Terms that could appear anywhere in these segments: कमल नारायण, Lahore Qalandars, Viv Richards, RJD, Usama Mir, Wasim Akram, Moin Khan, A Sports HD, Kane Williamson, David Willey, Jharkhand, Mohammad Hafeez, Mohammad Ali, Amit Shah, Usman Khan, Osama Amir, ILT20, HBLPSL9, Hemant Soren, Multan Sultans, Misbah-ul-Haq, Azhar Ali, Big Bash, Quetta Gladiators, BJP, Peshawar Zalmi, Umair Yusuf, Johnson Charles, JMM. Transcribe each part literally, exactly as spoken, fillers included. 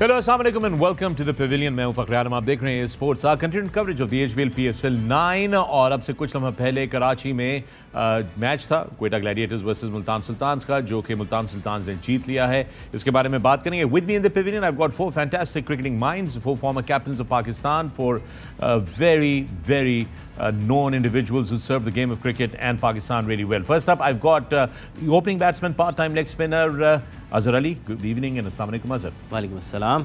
Hello अस्सलाम वालेकुम and welcome to the pavilion. मैं हूं फखर-ए-आलम। आप देख रहे हैं A sports. A continue coverage of the HBL PSL nine. और अब से कुछ लम्हा पहले कराची में आ, मैच था Quetta Gladiators versus Multan Sultans का, जो कि मुल्तान सुल्तान्स ने जीत लिया है। इसके बारे में बात करेंगे। With me in the pavilion I have got four fantastic cricketing minds, four former captains of Pakistan, four very very Uh, known individuals who serve the game of cricket and Pakistan really well. First up, I've got uh, the opening batsman, part-time leg spinner, uh, Azhar Ali. Good evening and Assalamu alaikum, Azhar. Wa alaikum assalam.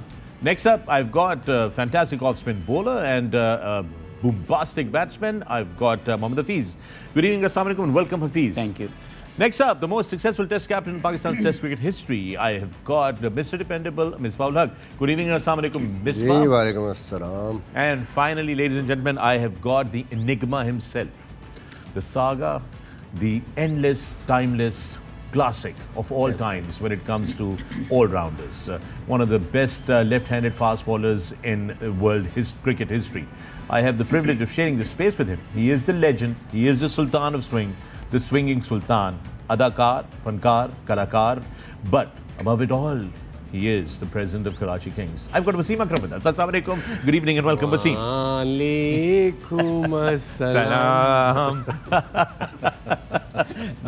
Next up, I've got uh, fantastic off-spin bowler and uh, uh, bombastic batsman. I've got uh, Mohammad Hafeez. Good evening, Assalamu alaikum and welcome, Hafeez. Thank you. Next up, the most successful test captain in Pakistan's test cricket history. I have got uh, Mister Dependable, Misbah-ul-Haq. Good evening and Assalamu alaikum, Misbah. Wa alaikum assalam. And finally, ladies and gentlemen, I have got the enigma himself. The saga, the endless, timeless classic of all times when it comes to all-rounders. Uh, one of the best uh, left-handed fast bowlers in uh, world his cricket history. I have the privilege of sharing the space with him. He is the legend. He is the Sultan of swing. The swinging Sultan, adakar, fankar, karakar, but above it all, he is the president of Karachi Kings. I've got Wasim Akram with us. Assalamu alaikum. Good evening and welcome, Wasim. Wa alaikum assalam.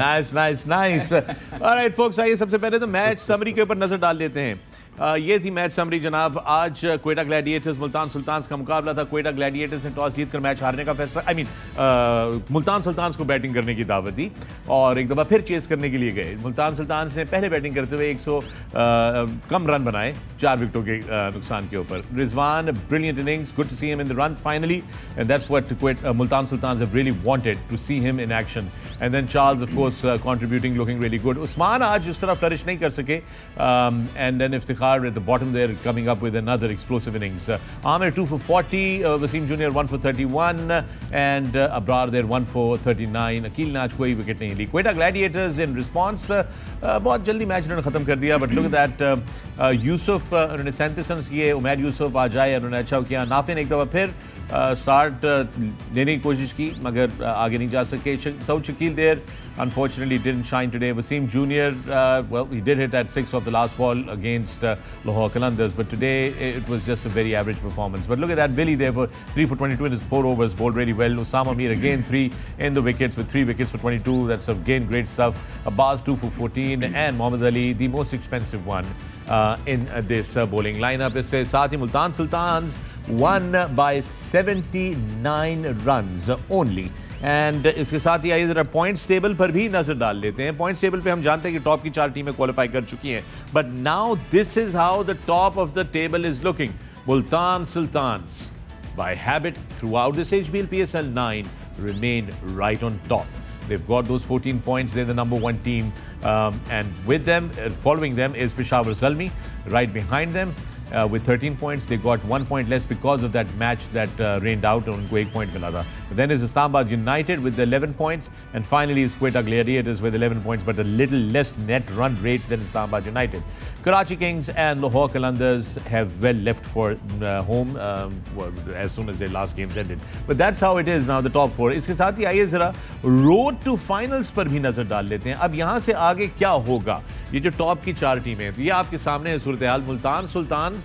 Nice, nice, nice. All right, folks, आइए सबसे पहले तो match summary के ऊपर नजर डाल लेते हैं। Uh, ये थी मैच समरी जनाब। आज क्वेटा ग्लैडिएटर्स मुल्तान सुल्तान्स का मुकाबला था। क्वेटा ग्लैडिएटर्स ने टॉस जीतकर मैच हारने का फैसला I I mean mean, uh, Multan Sultans को बैटिंग करने की दावत दी और एक दफ़ा फिर चेस करने के लिए गए। मुल्तान सुल्तान्स ने पहले बैटिंग करते हुए एक सौ uh, कम रन बनाए चार विकेटों के uh, नुकसान के ऊपर। Rizwan brilliant innings, good to see him in the runs finally and that's what Multan Sultans have really wanted to see him in action. And then Charles of course contributing, looking really good. Usman आज उस तरह flourish नहीं कर सके and then Iftikhar at the bottom there, coming up with another explosive innings. Uh, Amir two for forty, uh, Wasim Junior one for thirty-one uh, and uh, Abrar there one for thirty-nine. Akil ne aaj koi wicket nahi li. Quetta Gladiators in response, uh, uh, bahut jaldi match unhone khatam kar diya, but look at that. Uh, uh, Yusuf uh, unhone सैंतीस runs kiye, Umair Yusuf aaj aaye, unhone acha kiya. Nafin ek dafa phir start लेने की कोशिश की मगर आगे नहीं जा सके। Saud Shakeel there unfortunately didn't shine today. Wasim junior well he did hit at six off the last ball against Lahore Qalandars but today it was just a very average performance. But look at that, Billy there for three for twenty-two in his four overs, bowled very well. Usama Mir again three in the wickets with three wickets for twenty-two, that's again great stuff. Abbas two for fourteen and Mohammad Ali the most expensive one in this bowling lineup. इससे साथ ही Multan sultans won by seventy-nine runs only. And इसके साथ ही आइए ज़रा points table पर भी नज़र डाल लेते हैं। पॉइंट्स टेबल पे हम जानते हैं कि टॉप की चार टीमें क्वालिफाई कर चुकी हैं, but now this is how the top of the table is looking. Multan Sultans by habit throughout this HBL PSL nine remain right on top. They've got those fourteen points. They're the number one team, um, and with them, uh, following them is Peshawar Zalmi, right behind them. Uh, with thirteen points, they got one point less because of that match that uh, rained out. Unko ek point mila tha. But then is Islamabad United with eleven points, and finally is Quetta Gladiators with eleven points, but a little less net run rate than Islamabad United. Karachi Kings and Lahore Qalandars have well left for uh, home um, as soon as their last games ended. But that's how it is now, the top four. इसके साथ ही आइए जरा road to finals पर भी नजर डाल लेते हैं। अब यहाँ से आगे क्या होगा? ये जो टॉप की चार टीमें हैं, ये आपके सामने है सूरत हाल। मुल्तान सुल्तान्स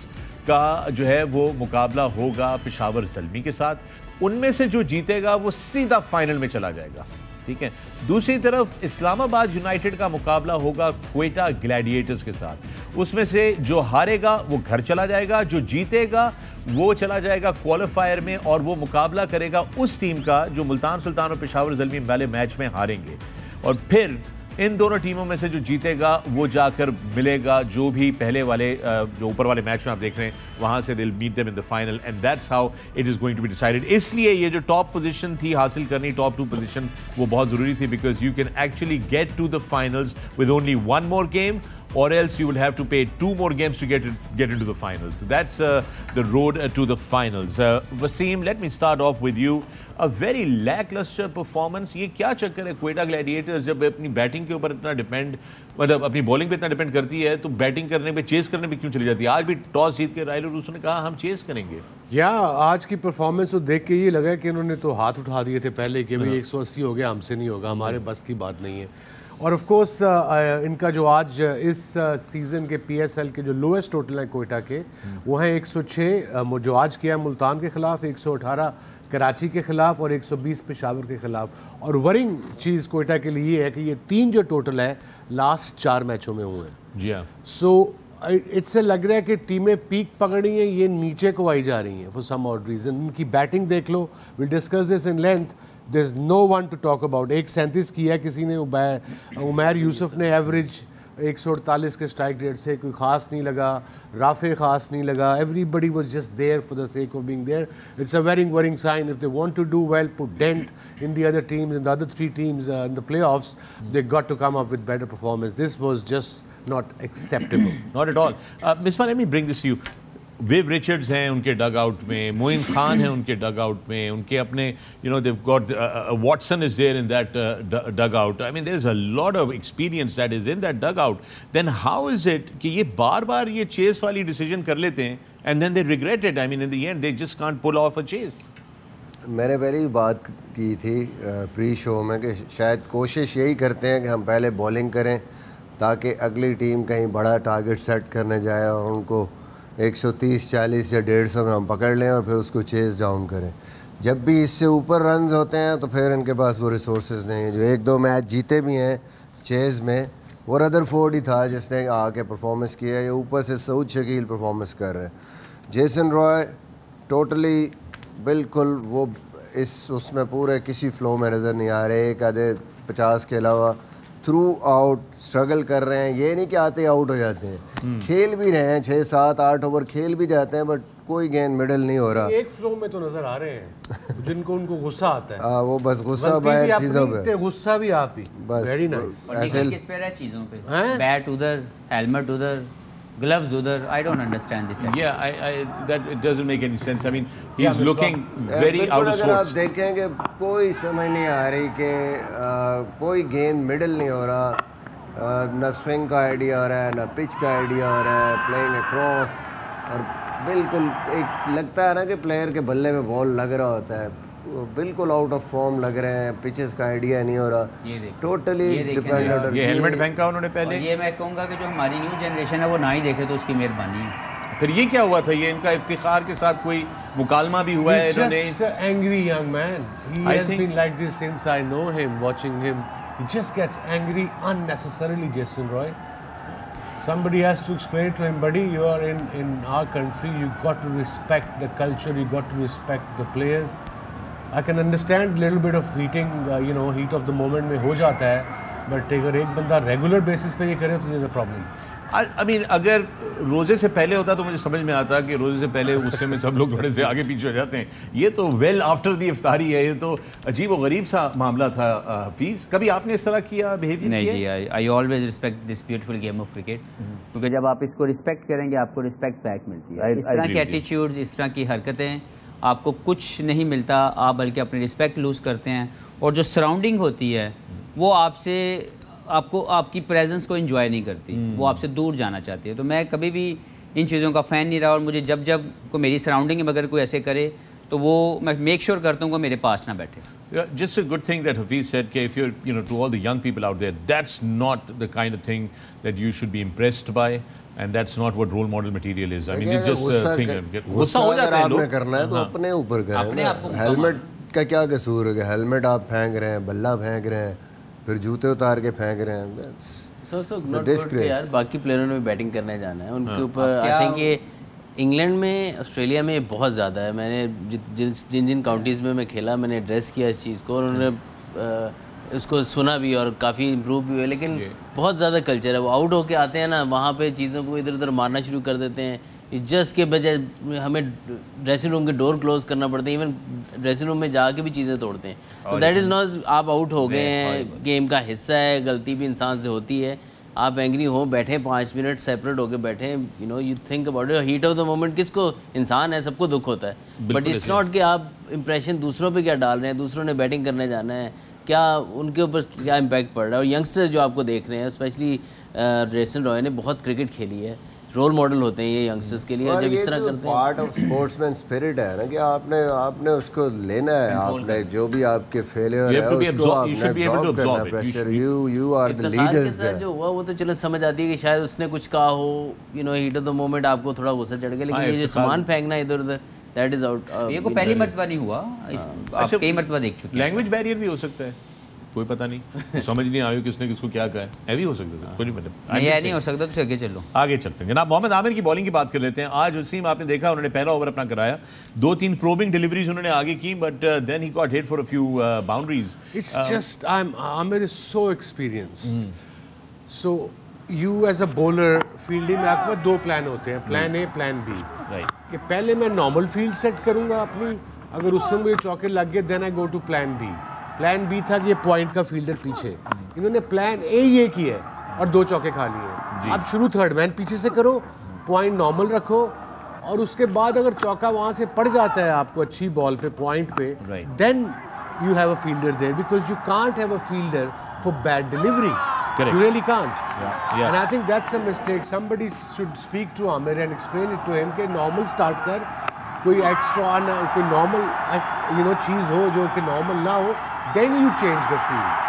का जो है वो मुकाबला होगा पेशावर ज़ल्मी के साथ। उनमें से जो जीतेगा वो सीधा फाइनल में चला जाएगा, ठीक है। दूसरी तरफ इस्लामाबाद यूनाइटेड का मुकाबला होगा क्वेटा ग्लैडिएटर्स के साथ। उसमें से जो हारेगा वो घर चला जाएगा, जो जीतेगा वो चला जाएगा क्वालिफायर में और वो मुकाबला करेगा उस टीम का जो मुल्तान सुल्तान और पेशावर ज़ल्मी वाले मैच में हारेंगे। और फिर इन दोनों टीमों में से जो जीतेगा वो जाकर मिलेगा जो भी पहले वाले जो ऊपर वाले मैच में आप देख रहे हैं वहाँ से, they'll meet them in the final and that's how it is going to be decided. इसलिए ये जो टॉप पोजीशन थी हासिल करनी, टॉप टू पोजीशन, वो बहुत ज़रूरी थी because you can actually get to the finals with only one more game or else you will have to pay two more games to get to, get into the finals. So that's uh, the road to the finals. Uh, Wasim, let me start off with you. a very lackluster performance. ये क्या चक्कर है? Quetta Gladiators जब अपनी batting के ऊपर इतना depend, मतलब अपनी बॉलिंग पे इतना डिपेंड करती है, तो बैटिंग करने पे, चेस करने पे क्यों चली जाती है? आज भी टॉस जीत के रायलो रूसो ने कहा हम चेस करेंगे। या आज की परफॉर्मेंस को देख के ये लगा कि इन्होंने तो हाथ उठा दिए थे पहले कि भाई एक सौ अस्सी हो गया, हमसे नहीं होगा, हमारे बस की बात नहीं है। और ऑफ कोर्स इनका जो आज इस सीज़न के पीएसएल के जो लोएस्ट टोटल हैं कोयटा के, वो हैं एक सौ छह जो आज किया है मुल्तान के ख़िलाफ़, एक सौ अठारह कराची के ख़िलाफ़ और एक सौ बीस पेशावर के ख़िलाफ़। और वरिंग चीज़ कोयटा के लिए ये है कि ये तीन जो टोटल है लास्ट चार मैचों में हुए हैं। जी हाँ। सो इससे लग रहा है कि टीमें पीक पकड़ रही हैं, ये नीचे को आई जा रही हैं फॉर सम ऑड रीज़न। इनकी बैटिंग देख लो, will discuss this in length, there is no one to talk about. एक सैंतीस की है किसी ने, उमैर यूसुफ ने एवरेज एक सौ अड़तालीस के स्ट्राइक रेट से, कोई ख़ास नहीं लगा, राफे ख़ास नहीं लगा, everybody was just there for the sake of being there. It's a very worrying sign, if they want to do well, put dent in the other teams, in the other three teams in the playoffs, they got to come up with better performance. This was just not acceptable. Not at all. Uh, Misbah, let me bring this to you. Viv Richards हैं उनके डग out में, मोइन खान हैं उनके डग out में, उनके अपने you know they've got uh, Watson is there in that uh, dug out. I mean there's a lot of experience that is in that dug out. Then how is it कि ये बार बार ये chase वाली decision कर लेते हैं and then they regret it. I mean in the end they just can't pull off a chase. मैंने पहले भी बात की थी प्री शो में कि शायद कोशिश यही करते हैं कि हम पहले बॉलिंग करें ताकि अगली टीम कहीं बड़ा टारगेट सेट करने जाए और उनको एक सौ तीस चालीस या डेढ़ सौ में हम पकड़ लें और फिर उसको चेस डाउन करें। जब भी इससे ऊपर रन्स होते हैं तो फिर इनके पास वो रिसोर्सेज नहीं है। जो एक दो मैच जीते भी हैं चेस में, वो रदरफोर्ड ही था जिसने आके परफॉर्मेंस किया है, या ऊपर से सऊद शकील परफॉर्मेंस कर रहे हैं। जेसन रॉय टोटली बिल्कुल वो इस उसमें पूरे किसी फ्लो में नज़र नहीं आ रहे, एक आधे पचास के अलावा थ्रू आउट स्ट्रगल कर रहे हैं। ये नहीं कि आते आउट हो जाते हैं, खेल भी रहे हैं, छः सात आठ ओवर खेल भी जाते हैं, बट कोई गेंद मिडल नहीं हो रहा। एक फ्लो में तो नज़र आ रहे हैं जिनको उनको गुस्सा आता है। आ, वो बस गुस्सा बाहर चीज़ों पे, गुस्सा भी आप ही बस। Very nice. ऐसे किस पे रहा चीज़ों पे, बैट उधर, हेलमेट उधर, gloves other. I don't understand this anymore. Yeah, I, I, that it doesn't make any sense. I mean, he's yeah, looking very yeah, out of sorts. आप देखेंगे कोई समझ नहीं आ रही कि कोई गेंद मिडल नहीं हो रहा, ना स्विंग का आइडिया आ रहा है, ना पिच का आइडिया आ रहा है, प्लेइंग अक्रॉस, और बिल्कुल एक लगता है ना कि प्लेयर के बल्ले में बॉल लग रहा होता है, बिल्कुल आउट ऑफ फॉर्म लग रहे हैं, पिचेस का आइडिया नहीं हो रहा, टोटली डिपेंडेंट। ये हेलमेट फेंका उन्होंने पहले। ये मैं कहूँगा कि जो हमारी न्यू जनरेशन है वो ना ही देखे तो उसकी मेहरबानी है। फिर ये क्या हुआ था, ये इनका इफ्तिखार के साथ कोई मुकालमा भी हुआ है इन्होंने। Just an angry young man. He has been like this since I know him, watching him. He just gets angry unnecessarily, Jason Roy. Somebody has to explain to him, buddy, you are in in our country. You got to respect the culture. You got to respect the players. I can understand little bit of heating, uh, you know, heat of the moment में हो जाता है, but अगर एक बंदा regular basis पे ये करे तो ये प्रॉब्लम। I mean अगर रोजे से पहले होता तो मुझे समझ में आता कि रोजे से पहले गुस्से में सब लोग थोड़े से आगे पीछे हो जाते हैं, ये तो वेल आफ्टर दी इफ्तारी है, ये तो अजीब और गरीब सा मामला था। हफीज़, कभी आपने इस तरह किया बिहेवियर? नहीं जी, I always respect this beautiful game of cricket, क्योंकि जब आप इसको रिस्पेक्ट करेंगे आपको रिस्पेक्ट बैक मिलती है। इस तरह के एटीट्यूड्स, इस तरह की हरकतें आपको कुछ नहीं मिलता, आप बल्कि अपने रिस्पेक्ट लूज़ करते हैं, और जो सराउंडिंग होती है वो आपसे आपको आपकी प्रेजेंस को एंजॉय नहीं करती, वो आपसे दूर जाना चाहती है। तो मैं कभी भी इन चीज़ों का फ़ैन नहीं रहा, और मुझे जब जब को मेरी सराउंडिंग में अगर कोई ऐसे करे तो वो मैं मेक श्योर करता हूँ कि मेरे पास ना बैठे। Just a good thing that Hafeez said, if you're, you know, to all the young people out there, that's not the kind of thing that you should be impressed by, and that's not what role model material is. I mean, it's just a thing. गुस्सा हो जाता है लोग। आपने करना है तो अपने ऊपर करें। हेलमेट का क्या कसूर है? हेलमेट आप फेंक रहे हैं, बल्ला फेंक रहे हैं, फिर जूते उतार के फेंक रहे हैं। So so not good यार। बाकी प्लेयरों ने भी बैटिंग करने जाना है, उनके ऊपर आई थिंक ये इंग्लैंड में, ऑस्ट्रेलिया में बहुत ज़्यादा है। मैंने जिन जिन जिन काउंटीज़ में मैं खेला, मैंने एड्रेस किया इस चीज़ को, और उन्होंने उसको सुना भी और काफ़ी इम्प्रूव भी हुआ। लेकिन बहुत ज़्यादा कल्चर है, वो आउट होके आते हैं ना, वहाँ पे चीज़ों को इधर उधर मारना शुरू कर देते हैं। इज्जत के बजाय हमें ड्रेसिंग रूम के डोर क्लोज करना पड़ता है, इवन ड्रेसिंग रूम में जाके भी चीज़ें तोड़ते हैं। दैट इज़ नॉट, आप आउट हो गए हैं, गेम का हिस्सा है, गलती भी इंसान से होती है, आप एंग्री हो, बैठे पाँच मिनट सेपरेट होके बैठे, you know you think about it, heat of the moment किसको, इंसान है, सबको दुख होता है, बट इट्स नॉट कि आप इंप्रेशन दूसरों पे क्या डाल रहे हैं, दूसरों ने बैटिंग करने जाना है, क्या उनके ऊपर क्या इम्पैक्ट पड़ रहा है। और यंगस्टर्स जो आपको देख रहे हैं, स्पेशली जेसन रॉय ने बहुत क्रिकेट खेली है, रोल मॉडल होते हैं ये यंगस्टर्स के लिए, जब इस तरह करते हैं। पार्ट ऑफ स्पोर्ट्समैन स्पिरिट है ना कि आपने आपने उसको लेना है, आपने जो भी आपके फेलियर है उसको आपने एब्जॉर्ब करना, pressure, you you are the leaders. जो हुआ वो तो चलो समझ आती है कि शायद उसने कुछ कहा हो, you know heat of the moment आपको थोड़ा गुस्सा चढ़ गया, लेकिन ये जो सामान फेंकना इधर उधर, दैट इज आउट। ये को पहली मर्तबा नहीं हुआ, आप कई मर्तबा देख चुके हैं। लैंग्वेज बैरियर भी हो सकता है, कोई पता नहीं, समझ नहीं आई किसने किसको क्या कहा है, ये भी हो सकता है, कुछ मतलब नहीं, नहीं हो सकता तो आगे चलो। आगे चलते हैं जनाब, मोहम्मद आमिर की बॉलिंग की बात कर लेते हैं। आज वसीम आपने देखा उन्होंने पहला ओवर अपना कराया, दो तीन प्रोबिंग डिलीवरीज उन्होंने आगे की, but then he got hit for a few boundaries. It's just I am Aamir is so experienced, so you as a bowler fielding में आपका दो प्लान होते हैं, plan A plan B, right, कि पहले मैं नॉर्मल फील्ड सेट करूंगा अपनी, अगर उसमें मुझे चौके लग गए then I go to plan B. Plan B था कि ये पॉइंट का फील्डर पीछे, इन्होंने प्लान ए ये किया है और दो चौके खा लिए। अब शुरू थर्ड मैन पीछे से करो, पॉइंट नॉर्मल रखो, और उसके बाद अगर चौका वहाँ से पड़ जाता है आपको अच्छी बॉल पे, पॉइंट पे, then you have a fielder there, because you can't have a fielder for bad delivery, you really can't, yeah. Yeah. And I think that's a mistake. Somebody should speak to Amir and explain it to him कि normal start कर, कोई extra ना, कोई normal you know चीज़ हो जो कि normal ना हो, then you change the field.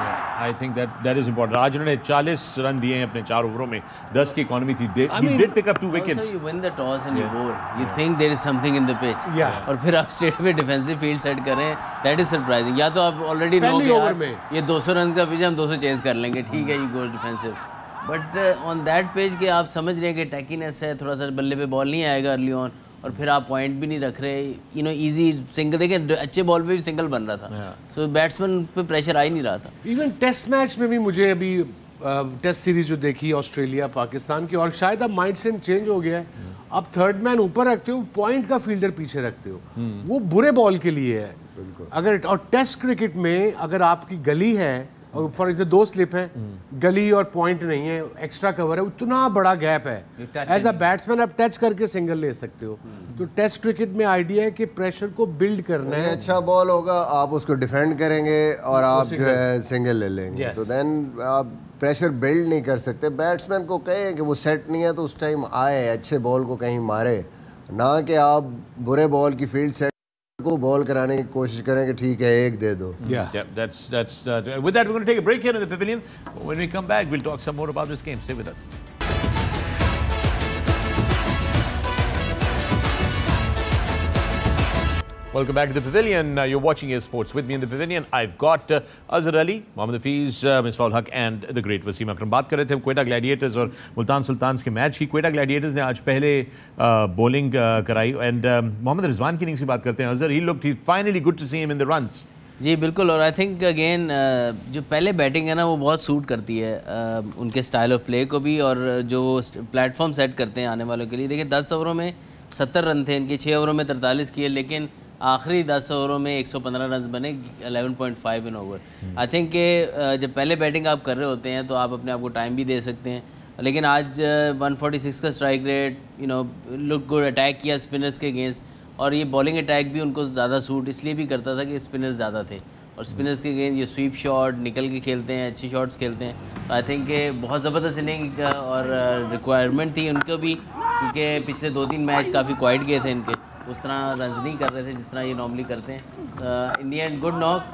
Yeah, I think that that is important. आज उन्होंने चालीस रन दिए हैं अपने चार ओवरों में, दस की economy थी. They, I mean, he did pick up two wickets. Also you win the toss and yeah. you bowl. You yeah. think there is something in the pitch. Yeah. और फिर आप straight पे defensive field set करें, that is surprising. या तो आप already know कि ये दो सौ रन का pitch हम दो सौ चेंज कर लेंगे, ठीक है, you go defensive. But on that pitch के आप समझ रहे हैं कि टैकीनेस है, थोड़ा सा बल्ले पे बॉल नहीं आएगा early on, और फिर आप पॉइंट भी नहीं रख रहे, यू नो इजी सिंगल, देखें अच्छे बॉल पे भी सिंगल बन रहा था, सो yeah. बैट्समैन so, पे प्रेशर आ ही नहीं रहा था। इवन टेस्ट मैच में भी मुझे अभी टेस्ट सीरीज जो देखी ऑस्ट्रेलिया पाकिस्तान की, और शायद अब माइंडसेट चेंज हो गया है, yeah. अब थर्ड मैन ऊपर रखते हो, पॉइंट का फील्डर पीछे रखते हो, hmm. वो बुरे बॉल के लिए है अगर, और टेस्ट क्रिकेट में अगर आपकी गली है और फॉर एग्जाम्पल दो स्लिप है, गली और पॉइंट नहीं है, एक्स्ट्रा कवर है, उतना बड़ा गैप है, एज अ बैट्समैन आप टच करके सिंगल ले सकते हो। तो टेस्ट क्रिकेट में आइडिया है कि प्रेशर को बिल्ड करना है, अच्छा बॉल होगा आप उसको डिफेंड करेंगे और आप जो है सिंगल ले लेंगे, तो देन आप प्रेशर बिल्ड नहीं कर सकते। बैट्समैन को कहें कि वो सेट नहीं है तो उस टाइम आए, अच्छे बॉल को कहीं मारे, ना कि आप बुरे बॉल की फील्ड सेट को बॉल कराने की कोशिश करें कि ठीक है एक दे दो। Yeah, yeah, that's that's. Uh, with that, we're going to take a break here in the pavilion. When we come back, we'll talk some more about this game. Stay with us. Welcome back to the pavilion. Uh, you're watching A Sports with me in the pavilion. I've got uh, Azhar Ali, Mohammad Hafeez, uh, Misbah-ul-Haq, and the great Wasim Akram. बात कर रहे थे हम Quetta Gladiators और Multan sultans के match की। Quetta Gladiators ने आज पहले बॉलिंग uh, uh, कराई, एंड uh, मोहम्मद रिजवान की इनिंग्स की बात करते हैं। Azhar, he looked finally good to see him in the runs. जी बिल्कुल, और आई थिंक अगेन जो पहले बैटिंग है ना वो बहुत सूट करती है uh, उनके स्टाइल ऑफ प्ले को भी, और जो प्लेटफॉर्म सेट करते हैं आने वालों के लिए। देखिए दस ओवरों में सत्तर रन थे इनके, छः ओवरों में तरतालीस किए, लेकिन आखिरी दस ओवरों में एक सौ पंद्रह रन बने, ग्यारह point five in over. I think के जब पहले बैटिंग आप कर रहे होते हैं तो आप अपने आप को टाइम भी दे सकते हैं, लेकिन आज एक सौ छियालीस का strike rate, you know look good, attack किया स्पिनर्स के अगेंस्ट, और ये बॉलिंग अटैक भी उनको ज़्यादा सूट इसलिए भी करता था कि स्पिनर्स ज़्यादा थे, और स्पिनर्स के अगेंस्ट ये स्वीप शॉट निकल के खेलते हैं, अच्छी शॉट्स खेलते हैं। आई थिंक के बहुत ज़बरदस्त इनिंग और रिक्वायरमेंट थी उनको भी, क्योंकि पिछले दो तीन मैच काफ़ी क्वाइट गए थे इनके, उस तरह रन नहीं कर रहे थे जिस तरह ये नॉर्मली करते हैं। In the end good knock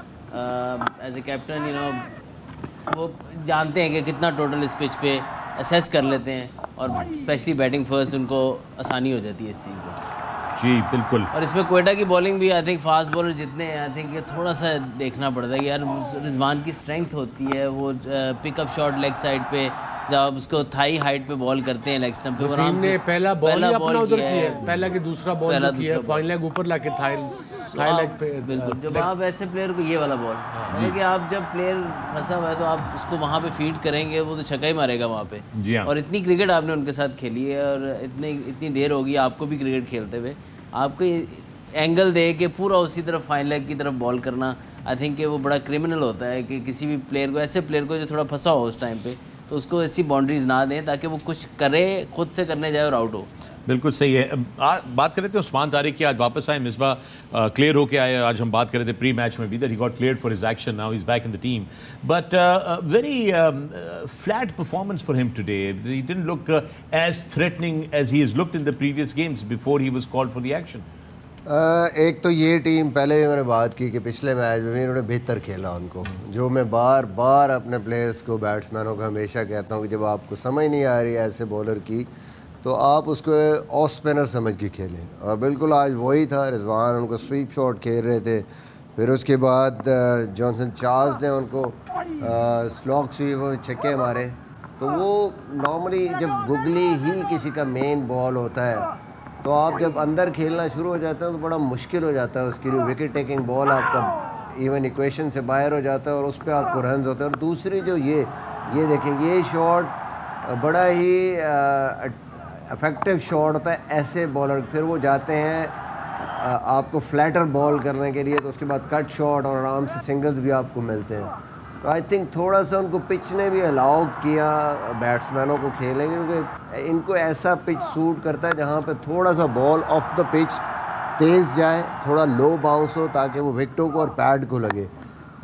as a captain, you know वो जानते हैं कि कितना टोटल इस पिच पे असेस कर लेते हैं, और स्पेशली बैटिंग फर्स्ट उनको आसानी हो जाती है इस चीज़ को। जी बिल्कुल, और इसमें क्वेटा की बॉलिंग भी, आई थिंक फास्ट बॉलर जितने हैं, आई थिंक थोड़ा सा देखना पड़ता है कि यार रिजवान की स्ट्रेंथ होती है वो पिकअप शॉट लेग साइड पे, जब उसको थाई हाइट पे बॉल करते हैं लेग स्टंप पे, और आराम से पहला बॉल अपना उधर किया है, पहला के दूसरा बॉल किया है, फाइन लेग ऊपर लाके थाई थाई लेग पे। बिल्कुल, जब आप ऐसे प्लेयर को ये वाला बॉल, क्योंकि आप जब प्लेयर फंसा हुआ है तो आप उसको वहाँ पे फीड करेंगे, वो तो छक्का ही मारेगा वहाँ पे। और इतनी क्रिकेट आपने उनके साथ खेली है, और इतनी इतनी देर होगी आपको भी क्रिकेट खेलते हुए, आपको एंगल दे के पूरा उसी तरफ फाइन लेग की तरफ बॉल करना, आई थिंक वो बड़ा क्रिमिनल होता है कि किसी भी प्लेयर को, ऐसे प्लेयर को जो थोड़ा फंसा हो उस टाइम पे, तो उसको ऐसी बाउंड्रीज ना दें ताकि वो कुछ करे, खुद से करने जाए और आउट हो। बिल्कुल सही है। आ, बात कर रहे थे उस्मान तारिक की, आज वापस आए मिसबा, क्लियर होके आए। आज हम बात कर रहे थे प्री मैच में भी that he got cleared for his action, now he is back in the team, but very flat performance for him today. He didn't look as threatening as he is looked in the previous games before he was called for the action. एक तो ये team, पहले भी मैंने बात की कि पिछले मैच में इन्होंने बेहतर खेला उनको, जो मैं बार बार अपने प्लेयर्स को, बैट्समैनों को हमेशा कहता हूँ कि जब आपको समझ नहीं आ रही ऐसे बॉलर की तो आप उसको ऑफ स्पिनर समझ के खेलें, और बिल्कुल आज वही था। रिजवान उनको स्वीप शॉट खेल रहे थे, फिर उसके बाद जॉनसन चार्ल्स ने उनको स्लॉग स्वीप में छक्के मारे। तो वो नॉर्मली जब गुगली ही किसी का मेन बॉल होता है तो आप जब अंदर खेलना शुरू हो जाते हैं तो बड़ा मुश्किल हो जाता है उसके लिए, विकेट टेकिंग बॉल आपका इवन इक्वेशन से बाहर हो जाता है और उस पर आपको रन होते हैं। और दूसरी जो ये ये देखें, ये शॉट बड़ा ही आ, इफेक्टिव शॉट होता है ऐसे बॉलर, फिर वो जाते हैं आपको फ्लैटर बॉल करने के लिए, तो उसके बाद कट शॉट और आराम से सिंगल्स भी आपको मिलते हैं। तो आई थिंक थोड़ा सा उनको पिच ने भी अलाउ किया बैट्समैनों को खेलने, क्योंकि इनको ऐसा पिच सूट करता है जहाँ पे थोड़ा सा बॉल ऑफ द पिच तेज़ जाए, थोड़ा लो बाउंस हो ताकि वो विकेटों को और पैड को लगे,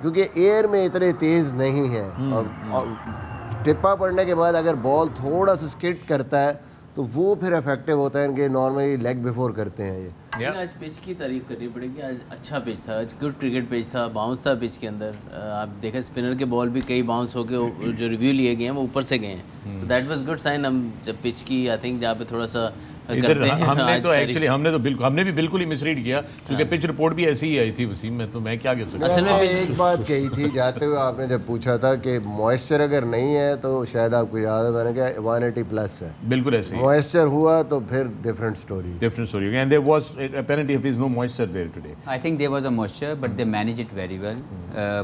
क्योंकि एयर में इतने तेज़ नहीं है। और, और टिप्पा पड़ने के बाद अगर बॉल थोड़ा सा स्किट करता है तो वो फिर इफेक्टिव होता है, इनके नॉर्मली लेग बिफोर करते हैं ये। yeah. आज पिच की तारीफ करनी पड़ेगी, आज अच्छा पिच था, आज गुड क्रिकेट पिच था, बाउंस था पिच के अंदर। आप देखें स्पिनर के बॉल भी कई बाउंस होकर जो रिव्यू लिए गए हैं वो ऊपर से गए हैं, दैट वाज गुड साइन। हम जब पिच की आई थिंक जहाँ पे थोड़ा सा करते हैं, हमने तो एक्चुअली हमने तो बिल्कुल हमने भी बिल्कुल ही मिसरीड किया, क्योंकि पिच रिपोर्ट भी ऐसी ही आई थी वसीम में, तो मैं क्या कह सकता हूं। असल में एक बात कही थी जाते हुए, आपने जब पूछा था कि मॉइस्चर अगर नहीं है तो शायद आपको याद है, मैंने कहा वन एटी प्लस है, बिल्कुल ऐसे ही मॉइस्चर हुआ तो फिर different story different story and there was apparently if is no moisture there today. I think there was a moisture but they manage it very well.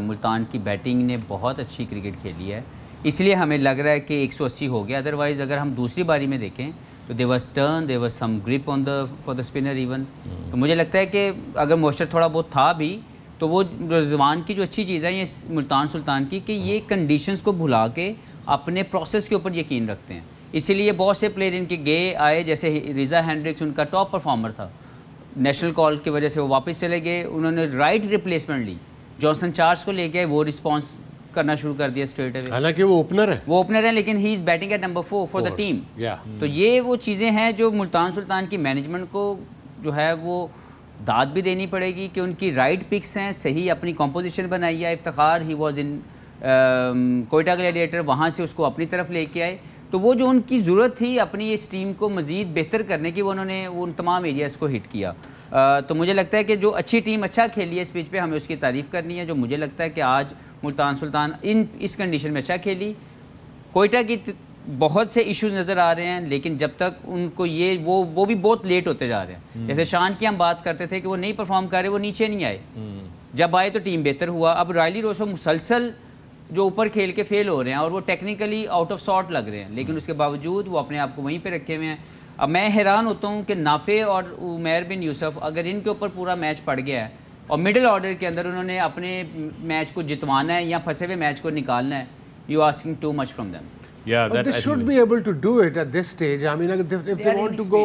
Multan की बैटिंग ने बहुत अच्छी क्रिकेट खेली है, इसलिए हमें लग रहा है कि एक सौ अस्सी हो गया। अदरवाइज अगर हम दूसरी बारी में देखें तो there was turn, there was some grip on the for the spinner even. तो मुझे लगता है कि अगर मॉइस्चर थोड़ा बहुत था भी तो वो रिजवान की जो अच्छी चीज़ है ये मुल्तान सुल्तान की कि ये कंडीशंस को भुला के अपने प्रोसेस के ऊपर यकीन रखते हैं, इसीलिए बहुत से प्लेयर इनके गए आए, जैसे रिजा हैंड्रिक्स उनका टॉप परफॉर्मर था, नेशनल कॉल की वजह से वो वापस चले गए, उन्होंने राइट रिप्लेसमेंट ली, जॉनसन चार्ल्स को लेके वो रिस्पॉन्स करना शुरू कर दिया स्ट्रेट अवे। हालांकि वो ओपनर है, वो ओपनर है लेकिन he is batting at number four for the team. तो ये वो चीज़ें हैं जो मुल्तान सुल्तान की मैनेजमेंट को जो है वो दाद भी देनी पड़ेगी कि उनकी राइट पिक्स हैं, सही अपनी कॉम्पोजिशन बनाई है। Iftikhar he was in Quetta gladiator, वहाँ से उसको अपनी तरफ लेके आए, तो वो जो उनकी ज़रूरत थी अपनी इस टीम को मज़ीद बेहतर करने की, वो उन्होंने उन तमाम एरियाज़ को हिट किया। आ, तो मुझे लगता है कि जो अच्छी टीम अच्छा खेली है इस पिच पे हमें उसकी तारीफ़ करनी है। जो मुझे लगता है कि आज मुल्तान सुल्तान इन इस कंडीशन में अच्छा खेली। क्वेटा की बहुत से इश्यूज नज़र आ रहे हैं, लेकिन जब तक उनको ये वो वो भी बहुत लेट होते जा रहे हैं। जैसे शान की हम बात करते थे कि वो नहीं परफॉर्म कर रहे, वो नीचे नहीं आए, जब आए तो टीम बेहतर हुआ। अब रायली रोसो मुसलसल जो ऊपर खेल के फेल हो रहे हैं और वो टेक्निकली आउट ऑफ शॉट लग रहे हैं, लेकिन उसके बावजूद वो अपने आप को वहीं पर रखे हुए हैं। अब मैं हैरान होता हूँ कि नाफे और उमैर बिन यूसुफ, अगर इनके ऊपर पूरा मैच पड़ गया है और मिडिल ऑर्डर के अंदर उन्होंने अपने मैच को जितवाना है या फंसे हुए मैच को निकालना है, you asking too much from them. Yeah, that they should be able to do it at this stage. I mean, if they, if they want to go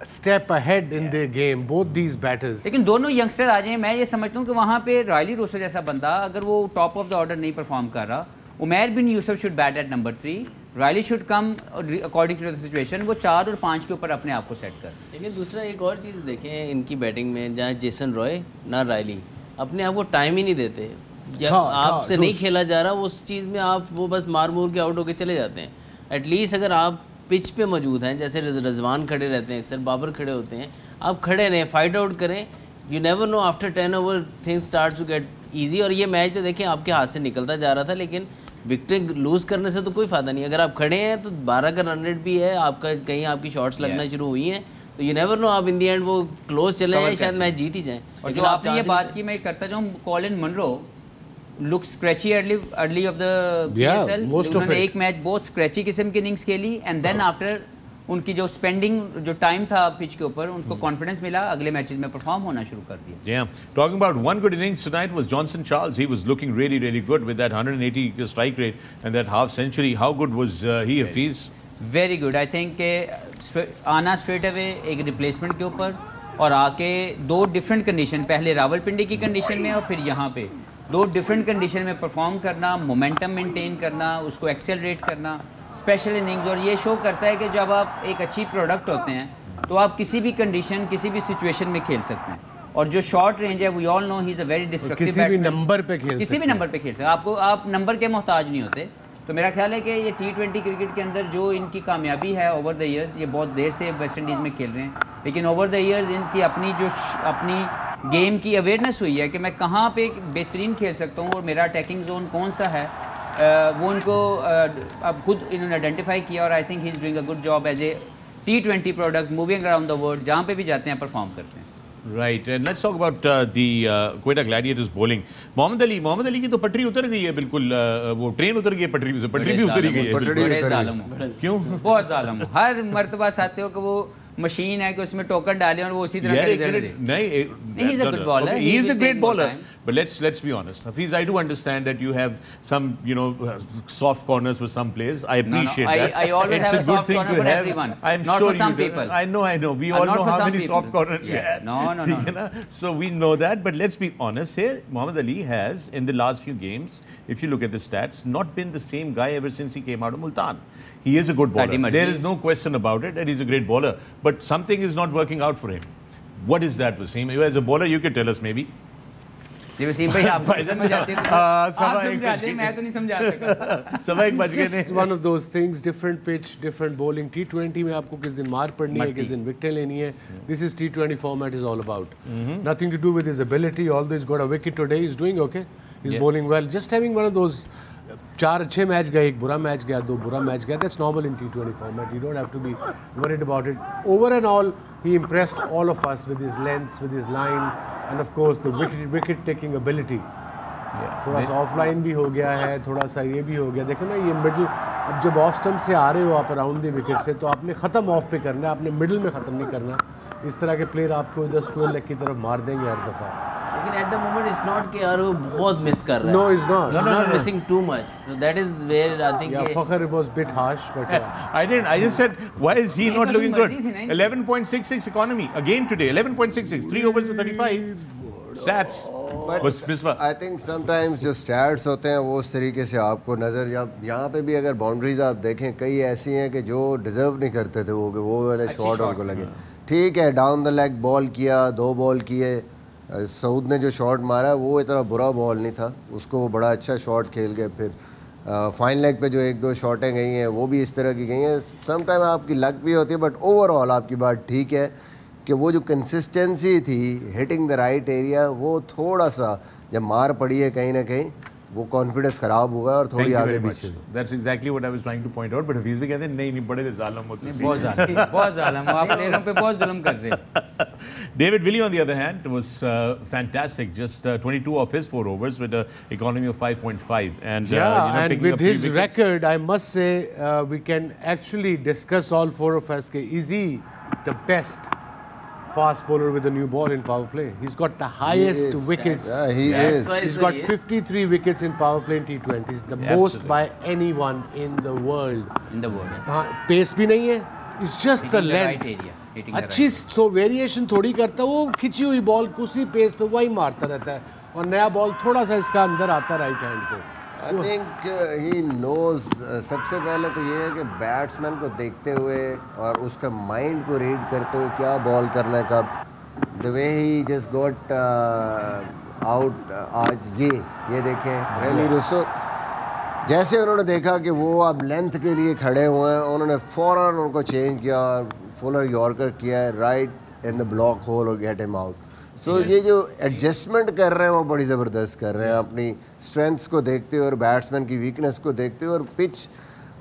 a step ahead in yeah. their game, both these batters. लेकिन दोनों youngster आ जाए, मैं ये समझता हूँ कि वहाँ पे रायली रोसो जैसा बंदा अगर वो टॉप ऑफ द ऑर्डर नहीं परफॉर्म कर रहा, Umair bin Yusuf should bat at number three, Rilee should come according to the situation, वो चार और पाँच के ऊपर अपने आप को सेट कर। लेकिन दूसरा एक और चीज़ देखें इनकी बैटिंग में, जहाँ जेसन रॉय ना रायली अपने आप को टाइम ही नहीं देते, जब आपसे नहीं खेला जा रहा उस चीज़ में आप वो बस मार मूर के आउट होके चले जाते हैं। एटलीस्ट अगर आप पिच पे मौजूद हैं, जैसे रिजवान खड़े रहते हैं अक्सर, बाबर खड़े होते हैं, आप खड़े रहें, फाइट आउट करें। You never know after ten over things start to get easy, और ये मैच तो देखें आपके हाथ से निकलता जा रहा था, लेकिन विक्ट्री लूज़ करने से तो कोई फ़ायदा नहीं। अगर आप खड़े हैं तो बारह का रन रेट भी है आपका, कहीं आपकी शॉट्स लगना शुरू हुई हैं, तो यू नेवर नो आप इन दी एंड वो क्लोज चले जाएँ, शायद मैच जीत ही जाएँ। और जो आपने ये बात की, मैं करता जाऊँ, Colin Munro look scratchy early early of the PSL, उन्होंने एक मैच बहुत स्क्रैची किस्म की इनिंग्स खेली एंड देन आफ्टर उनकी जो स्पेंडिंग जो टाइम था पिच के ऊपर उनको कॉन्फिडेंस मिला, अगले मैचेस में परफॉर्म होना शुरू कर दिया। Talking about one good innings tonight was Johnson Charles, he was looking really really good with that one eighty strike rate and that half century. How good was he Hafeez? Very good. I think के आना straight away एक replacement के ऊपर और आके दो different condition, पहले रावलपिंडी की कंडीशन में और फिर यहाँ पे दो डिफरेंट कंडीशन में परफॉर्म करना, मोमेंटम मेंटेन करना, उसको एक्सेलरेट करना, स्पेशल इनिंग्स। और ये शो करता है कि जब आप एक अच्छी प्रोडक्ट होते हैं तो आप किसी भी कंडीशन, किसी भी सिचुएशन में खेल सकते हैं। और जो शॉर्ट रेंज है, we all know he is a very destructive batsman, किसी भी नंबर पे खेल किसी भी नंबर पे खेल सकते हैं। आपको आप नंबर के मोहताज नहीं होते। तो मेरा ख्याल है कि ये टी ट्वेंटी क्रिकेट के अंदर जो इनकी कामयाबी है ओवर द ईयर्स, ये बहुत देर से वेस्ट इंडीज़ में खेल रहे हैं, लेकिन ओवर द ईयर्स इनकी अपनी जो अपनी गेम की अवेयरनेस हुई है कि मैं कहाँ पे बेहतरीन खेल सकता हूँ और मेरा अटैकिंग जोन कौन सा है, आ, वो उनको अब खुद इन्होंने आइडेंटिफाई किया। और I think he is doing a good job as a T twenty product, moving around the world, जहाँ पे भी जाते हैं परफॉर्म करते हैं। Right, and let's talk about the Quetta Gladiators bowling. Mohammad Ali Mohammad Ali की तो पटरी उतर गई है, बिल्कुल uh, वो ट्रेन उतर गई है पटरी से, पटरी भी उतर गई है। क्यों? बहुत जालिम, हर मरतबा साथियों को वो मशीन है कि उसमें टोकन डाले और वो उसी तरह yeah, का रिजल्ट नहीं। He is a good bowler, he is a great bowler, but let's let's be honest Hafeez, I do understand that you have some you know soft corners for some players. I appreciate that, I always have a soft corner for everyone, not for some people. I know I know we all know how many soft corners we have, no no no, ठीक है ना? So we know that, but let's be honest here, Mohammad Ali has in the last few games, if you look at the stats, not been the same guy ever since he came out of Multan. He is a good bowler. There is no question about it, and he's a great bowler. But something is not working out for him. What is that, Wasim? As a bowler, you can tell us maybe. जी वसीम भाई, आप समझाते तो आप समझाते, मैं तो नहीं समझा सका। सब एक बच गए ने। One of those things, different pitch, different bowling. T twenty में आपको किस दिन मार पड़नी है, किस दिन विकेट लेनी है। This is T twenty format is all about. Nothing to do with his ability. Although he's got a wicket today, he's doing okay. He's bowling well. Just having one of those. चार अच्छे match गए, एक बुरा match गया, दो बुरा match गया। That's normal in T twenty format, you don't have to be worried about it. Over and all he impressed all of us with his length, with his line and of course the wicket taking ability. थोड़ा सा offline भी हो गया है, थोड़ा सा ये भी हो गया। देखो ना ये मिडिल, अब जब ऑफ स्टंप से आ रहे हो आप अराउंड द विकेट से, तो आपने ख़त्म ऑफ पे करना है, आपने मिडिल में ख़त्म नहीं करना। इस तरह के प्लेयर आपको जस्ट ट्वेल्व लेग की तरफ मार देंगे हर दफ़ा। लेकिन at the moment it's not कि यार वो बहुत मिस कर रहा है। No it's not, not not missing too much, so that is where I think. या Fakhar was bit harsh, but I didn't, I just said why is he not looking good. eleven point six six economy again today, eleven point six six, three overs for thirty-five stats, but I think sometimes जो stats होते हैं वो उस तरीके से आपको नजर, या यहाँ पे भी अगर बाउंड्रीज आप देखें कई ऐसी हैं कि जो डिजर्व नहीं करते थे, वो वो वाले शॉट उनको लगे। ठीक है, डाउन द लेग बॉल किया, दो बॉल किए। सऊद ने जो शॉट मारा वो इतना बुरा बॉल नहीं था, उसको वो बड़ा अच्छा शॉट खेल के। फिर फाइन लेग पे जो एक दो शॉटें गई हैं वो भी इस तरह की गई हैं। समटाइम आपकी लक भी होती है, बट ओवरऑल आपकी बात ठीक है कि वो जो कंसिस्टेंसी थी हिटिंग द राइट एरिया, वो थोड़ा सा जब मार पड़ी है कहीं ना कहीं वो कॉन्फिडेंस खराब होगा और थोड़ी आगे पीछे। That's exactly what I was trying to point out, but Hafeez भी कहते हैं नहीं नहीं बड़े जालिम होते हैं। बहुत जालिम, बहुत जालिम, आप प्लेयरों पे बहुत जुल्म कर रहे हैं। David Willey on the other hand was uh, fantastic, just uh, twenty-two of his four overs with an economy of five point five, and yeah, uh, you know, and with his record, I must say uh, we can actually discuss all four of us कि is he the best fast bowler with a new ball in power play? He's got the highest wickets. Yeah, he is. He's got fifty-three wickets in power play in T twenty. He's the most by anyone in the world. In the world. हाँ, pace भी नहीं है. It's just the length. अच्छी तो variation थोड़ी करता है वो, खिंची हुई बॉल उसी pace पे वही मारता रहता है और नया बॉल थोड़ा सा इसका अंदर आता है right hand पे. I think he knows. सबसे पहले तो ये है कि बैट्समैन को देखते हुए और उसका माइंड को रीड करते हुए क्या बॉल करना है कब। The way he just got out आज, ये ये देखें रेली रोसो, जैसे उन्होंने देखा कि वो अब लेंथ के लिए खड़े हुए हैं, उन्होंने फ़ौरन उनको चेंज किया, फुलर यॉर्कर किया right in the block hole और get him out. So so, ये जो एडजस्टमेंट कर रहे हैं वो बड़ी ज़बरदस्त कर रहे हैं, अपनी स्ट्रेंथ्स को देखते हुए और बैट्समैन की वीकनेस को देखते हुए। और पिच,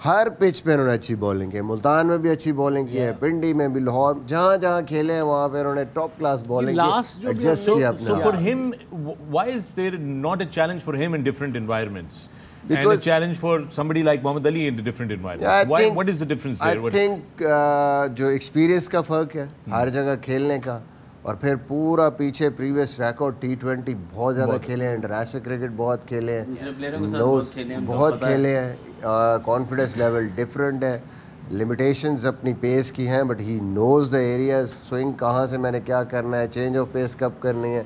हर पिच पे उन्होंने अच्छी बॉलिंग की है। मुल्तान में भी अच्छी बॉलिंग की है, पिंडी में भी, लाहौर, जहाँ जहाँ खेले हैं वहाँ पे उन्होंने टॉप क्लास बॉलिंग की, एडजस्ट किया अपने। So for him, why is there not a challenge for him in different environments? Because and a challenge for somebody like Mohammad Ali in a different environment. Yeah, Why, think, what is the difference there? I what think uh, जो experience का फ़र्क है, hmm. हर जगह खेलने का, और फिर पूरा पीछे previous record T twenty बहुत ज़्यादा खेले हैं, international cricket बहुत खेले हैं, नोस बहुत खेले हैं, confidence level different है, limitations अपनी pace की हैं, but he knows the areas, swing कहाँ से मैंने क्या करना है, change of pace कब करनी है,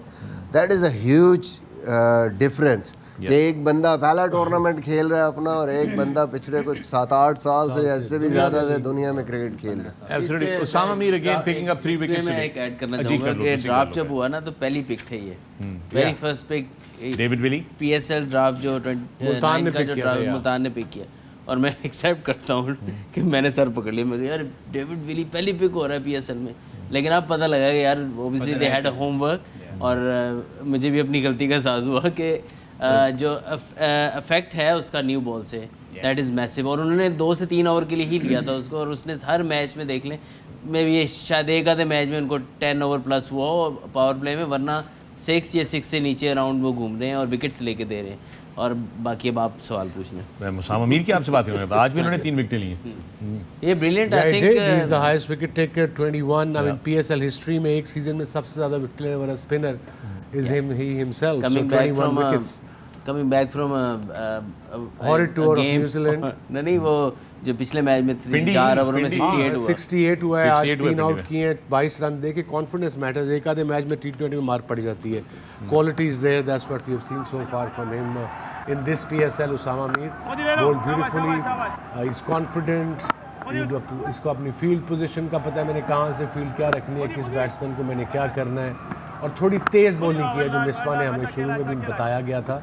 that is a huge uh, difference. Yes. एक बंदा पहला टूर्नामेंट खेल रहा है अपना और एक बंदा पिछले कुछ सात आठ साल से ऐसे भी ज्यादा से दुनिया में क्रिकेट खेल रहा है। Usama Amir again picking up three wickets. मैं एक ऐड करना चाहूंगा कि ड्राफ्ट जब हुआ ना तो पहली पिक थी ये। Very first pick David Willey PSL draft जो मुल्तान ने पिक किया मुल्तान ने पिक किया और मैं एक्सेप्ट करता हूँ कि मैंने सर पकड़ लिया। मैं कहा यार डेविड विली पहली पिक हो रहा है पीएसएल में, लेकिन अब पता लगा कि यार obviously they had a homework और मुझे भी अपनी गलती का एहसास हुआ कि Uh, जो इफेक्ट है उसका न्यू बॉल से दैट इज़ मैसिव और उन्होंने दो से तीन ओवर के लिए ही लिया था उसको और उसने हर मैच में देख लें मे भी शायद एक आधे मैच में उनको टेन ओवर प्लस हुआ और पावर प्ले में वरना सिक्स या सिक्स से नीचे अराउंड वो घूम रहे हैं और विकेट्स लेके दे रहे हैं और बाकी अब आप सवाल पूछना उसामा मीर की आपसे बात कर रहा था। आज भी उन्होंने तीन विकेटें ली हैं। ये brilliant I think he is the highest wicket taker इक्कीस आई मीन पीएसएल हिस्ट्री में एक सीजन में सबसे ज्यादा विकेट लेने वाला spinner is him he himself coming so back from a, coming back from a, a, a horrid tour of New Zealand nahi nahi wo jo pichle match mein three four over mein sixty-eight hua sixty-eight hua hai aaj तीन out kiye बाईस run दे के confidence matters ek aadhe match mein T twenty mein maar pad jati hai quality is there that's what we have seen so far from him uh, in this P S L Usama Mir bowled beautifully uh, he's confident इसको अपनी field position का पता है मैंने कहां से field क्या रखनी है किस batsman को मैंने क्या करना है और थोड़ी तेज़ बॉलिंग की है जो मिस्बाह ने हमें शुरू में भी बताया गया था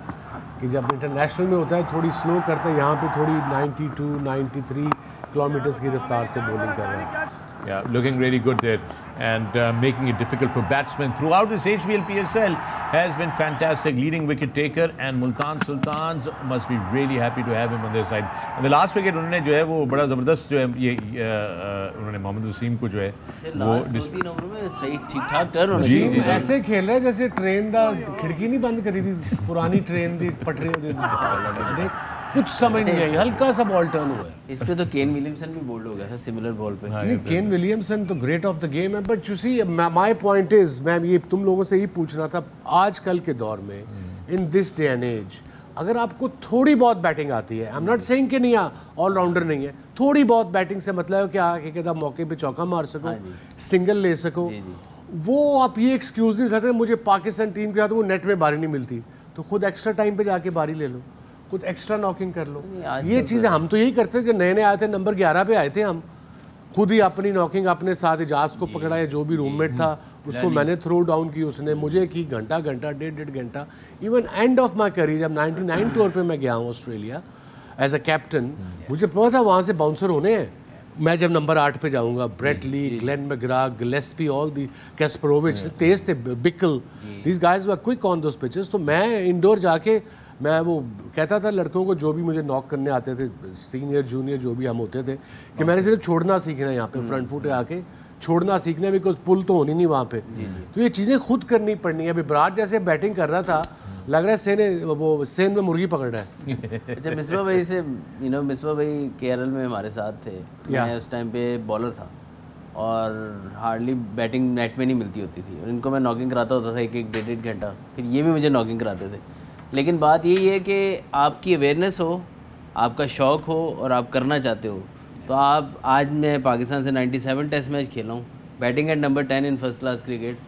कि जब इंटरनेशनल में होता है थोड़ी स्लो करता है यहाँ पे थोड़ी बानवे, तिरानवे किलोमीटर्स की रफ्तार से बॉलिंग कर रहा है। Yeah, looking really good there and uh, making it difficult for batsmen throughout this H B L P S L has been fantastic leading wicket taker and Multan Sultans must be really happy to have him on their side and the last wicket उन्होंने जो है वो बड़ा जबरदस्त जो है ये उन्होंने मोहम्मद वसीम को जो है वो तीन ओवर में सही ठीक ठाक टर्न होने जी ऐसे खेल रहे जैसे ट्रेन दा खिड़की नहीं बंद करी थी पुरानी ट्रेन दी पटरी देख कुछ समझ नहीं आई हल्का सा बॉल टर्न हुआ है इस पे तो केन विलियमसन भी बोल्ड हो गया था सिमिलर बॉल पे नहीं केन विलियमसन तो ग्रेट ऑफ द गेम है but you see my point is ma'am ये तुम लोगों से ही पूछना था आजकल के दौर में in this day and age अगर आपको थोड़ी बहुत बैटिंग आती है आई एम नॉट सेइंग कि नहीं ऑलराउंडर नहीं है थोड़ी बहुत बैटिंग से मतलब है कि आके कदा मौके पर चौका मार सको सिंगल ले सको वो आप ये एक्सक्यूज नहीं सकते मुझे पाकिस्तान टीम के साथ वो नेट में बारी नहीं मिलती तो खुद एक्स्ट्रा टाइम पर जाके बारी ले लो कुछ एक्स्ट्रा नॉकिंग कर लो ये चीज़ें हम तो यही करते थे नए नए आए थे नंबर ग्यारह पे आए थे हम खुद ही अपनी नॉकिंग अपने साथ इजाज़ को पकड़ा है जो भी रूममेट था उसको मैंने थ्रो डाउन की उसने मुझे की घंटा घंटा डेढ़ डेढ़ घंटा even end of my career जब नाइन्टी नाइन टूर पर मैं गया हूँ ऑस्ट्रेलिया एज अ कैप्टन मुझे पता था वहाँ से बाउंसर होने हैं मैं जब नंबर आठ पे जाऊँगा Brett Lee Glenn McGrath Gillespie all the Kasprowicz तेज थे बिकल this guys were quick on those pitches तो मैं इंडोर जाके मैं वो कहता था लड़कों को जो भी मुझे नॉक करने आते थे सीनियर जूनियर जो भी हम होते थे कि मैंने सिर्फ छोड़ना सीखना है यहाँ पे फ्रंट फुट आके छोड़ना सीखना है बिकॉज पुल तो होनी नहीं वहाँ पे तो ये चीज़ें खुद करनी पड़नी है। अभी विराट जैसे बैटिंग कर रहा था लग रहा है सेने वो सेन में मुर्गी पकड़ रहा है। अच्छा मिस्बाह भाई से यू नो मिस्बाह भाई केरल में हमारे साथ थे मैं उस टाइम पे बॉलर था और हार्डली बैटिंग नेट में नहीं मिलती होती थी और इनको मैं नॉकिंग कराता होता था एक एक डेढ़ डेढ़ घंटा फिर ये भी मुझे नॉकिंग कराते थे लेकिन बात यही है कि आपकी अवेयरनेस हो आपका शौक़ हो और आप करना चाहते हो तो आप आज मैं पाकिस्तान से सत्तानवे टेस्ट मैच खेला हूँ batting at number ten in first class cricket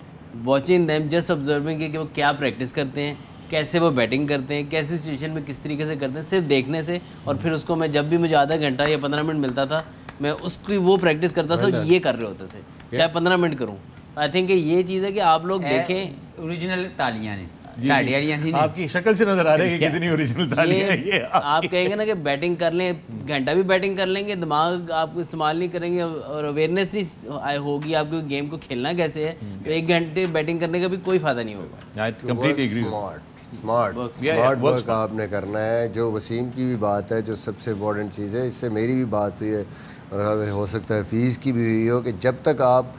watching them just observing कि वो क्या प्रैक्टिस करते हैं कैसे वो बैटिंग करते हैं कैसे सिचुएशन में किस तरीके से करते हैं सिर्फ देखने से और फिर उसको मैं जब भी मुझे आधा घंटा या पंद्रह मिनट मिलता था मैं उसकी वो प्रैक्टिस करता था ये कर रहे होते थे चाहे पंद्रह मिनट करूँ आई थिंक ये चीज़ है कि आप लोग देखें ओरिजिनल तालियाँ ने आपकी शक्ल से नजर आ रहा है कि कितनी ओरिजिनल ताली है ये आप कहेंगे ना कि बैटिंग कर लें घंटा भी बैटिंग कर लेंगे दिमाग आप इस्तेमाल नहीं करेंगे और अवेयरनेस नहीं होगी आपको गेम को खेलना कैसे है तो एक घंटे बैटिंग करने का भी कोई फायदा नहीं होगा। I completely agree smart smart work आपने करना है जो वसीम की भी बात है जो सबसे इम्पोर्टेंट चीज़ है इससे मेरी भी बात हुई है और हो सकता है हफीज़ की भी हुई हो कि जब तक आप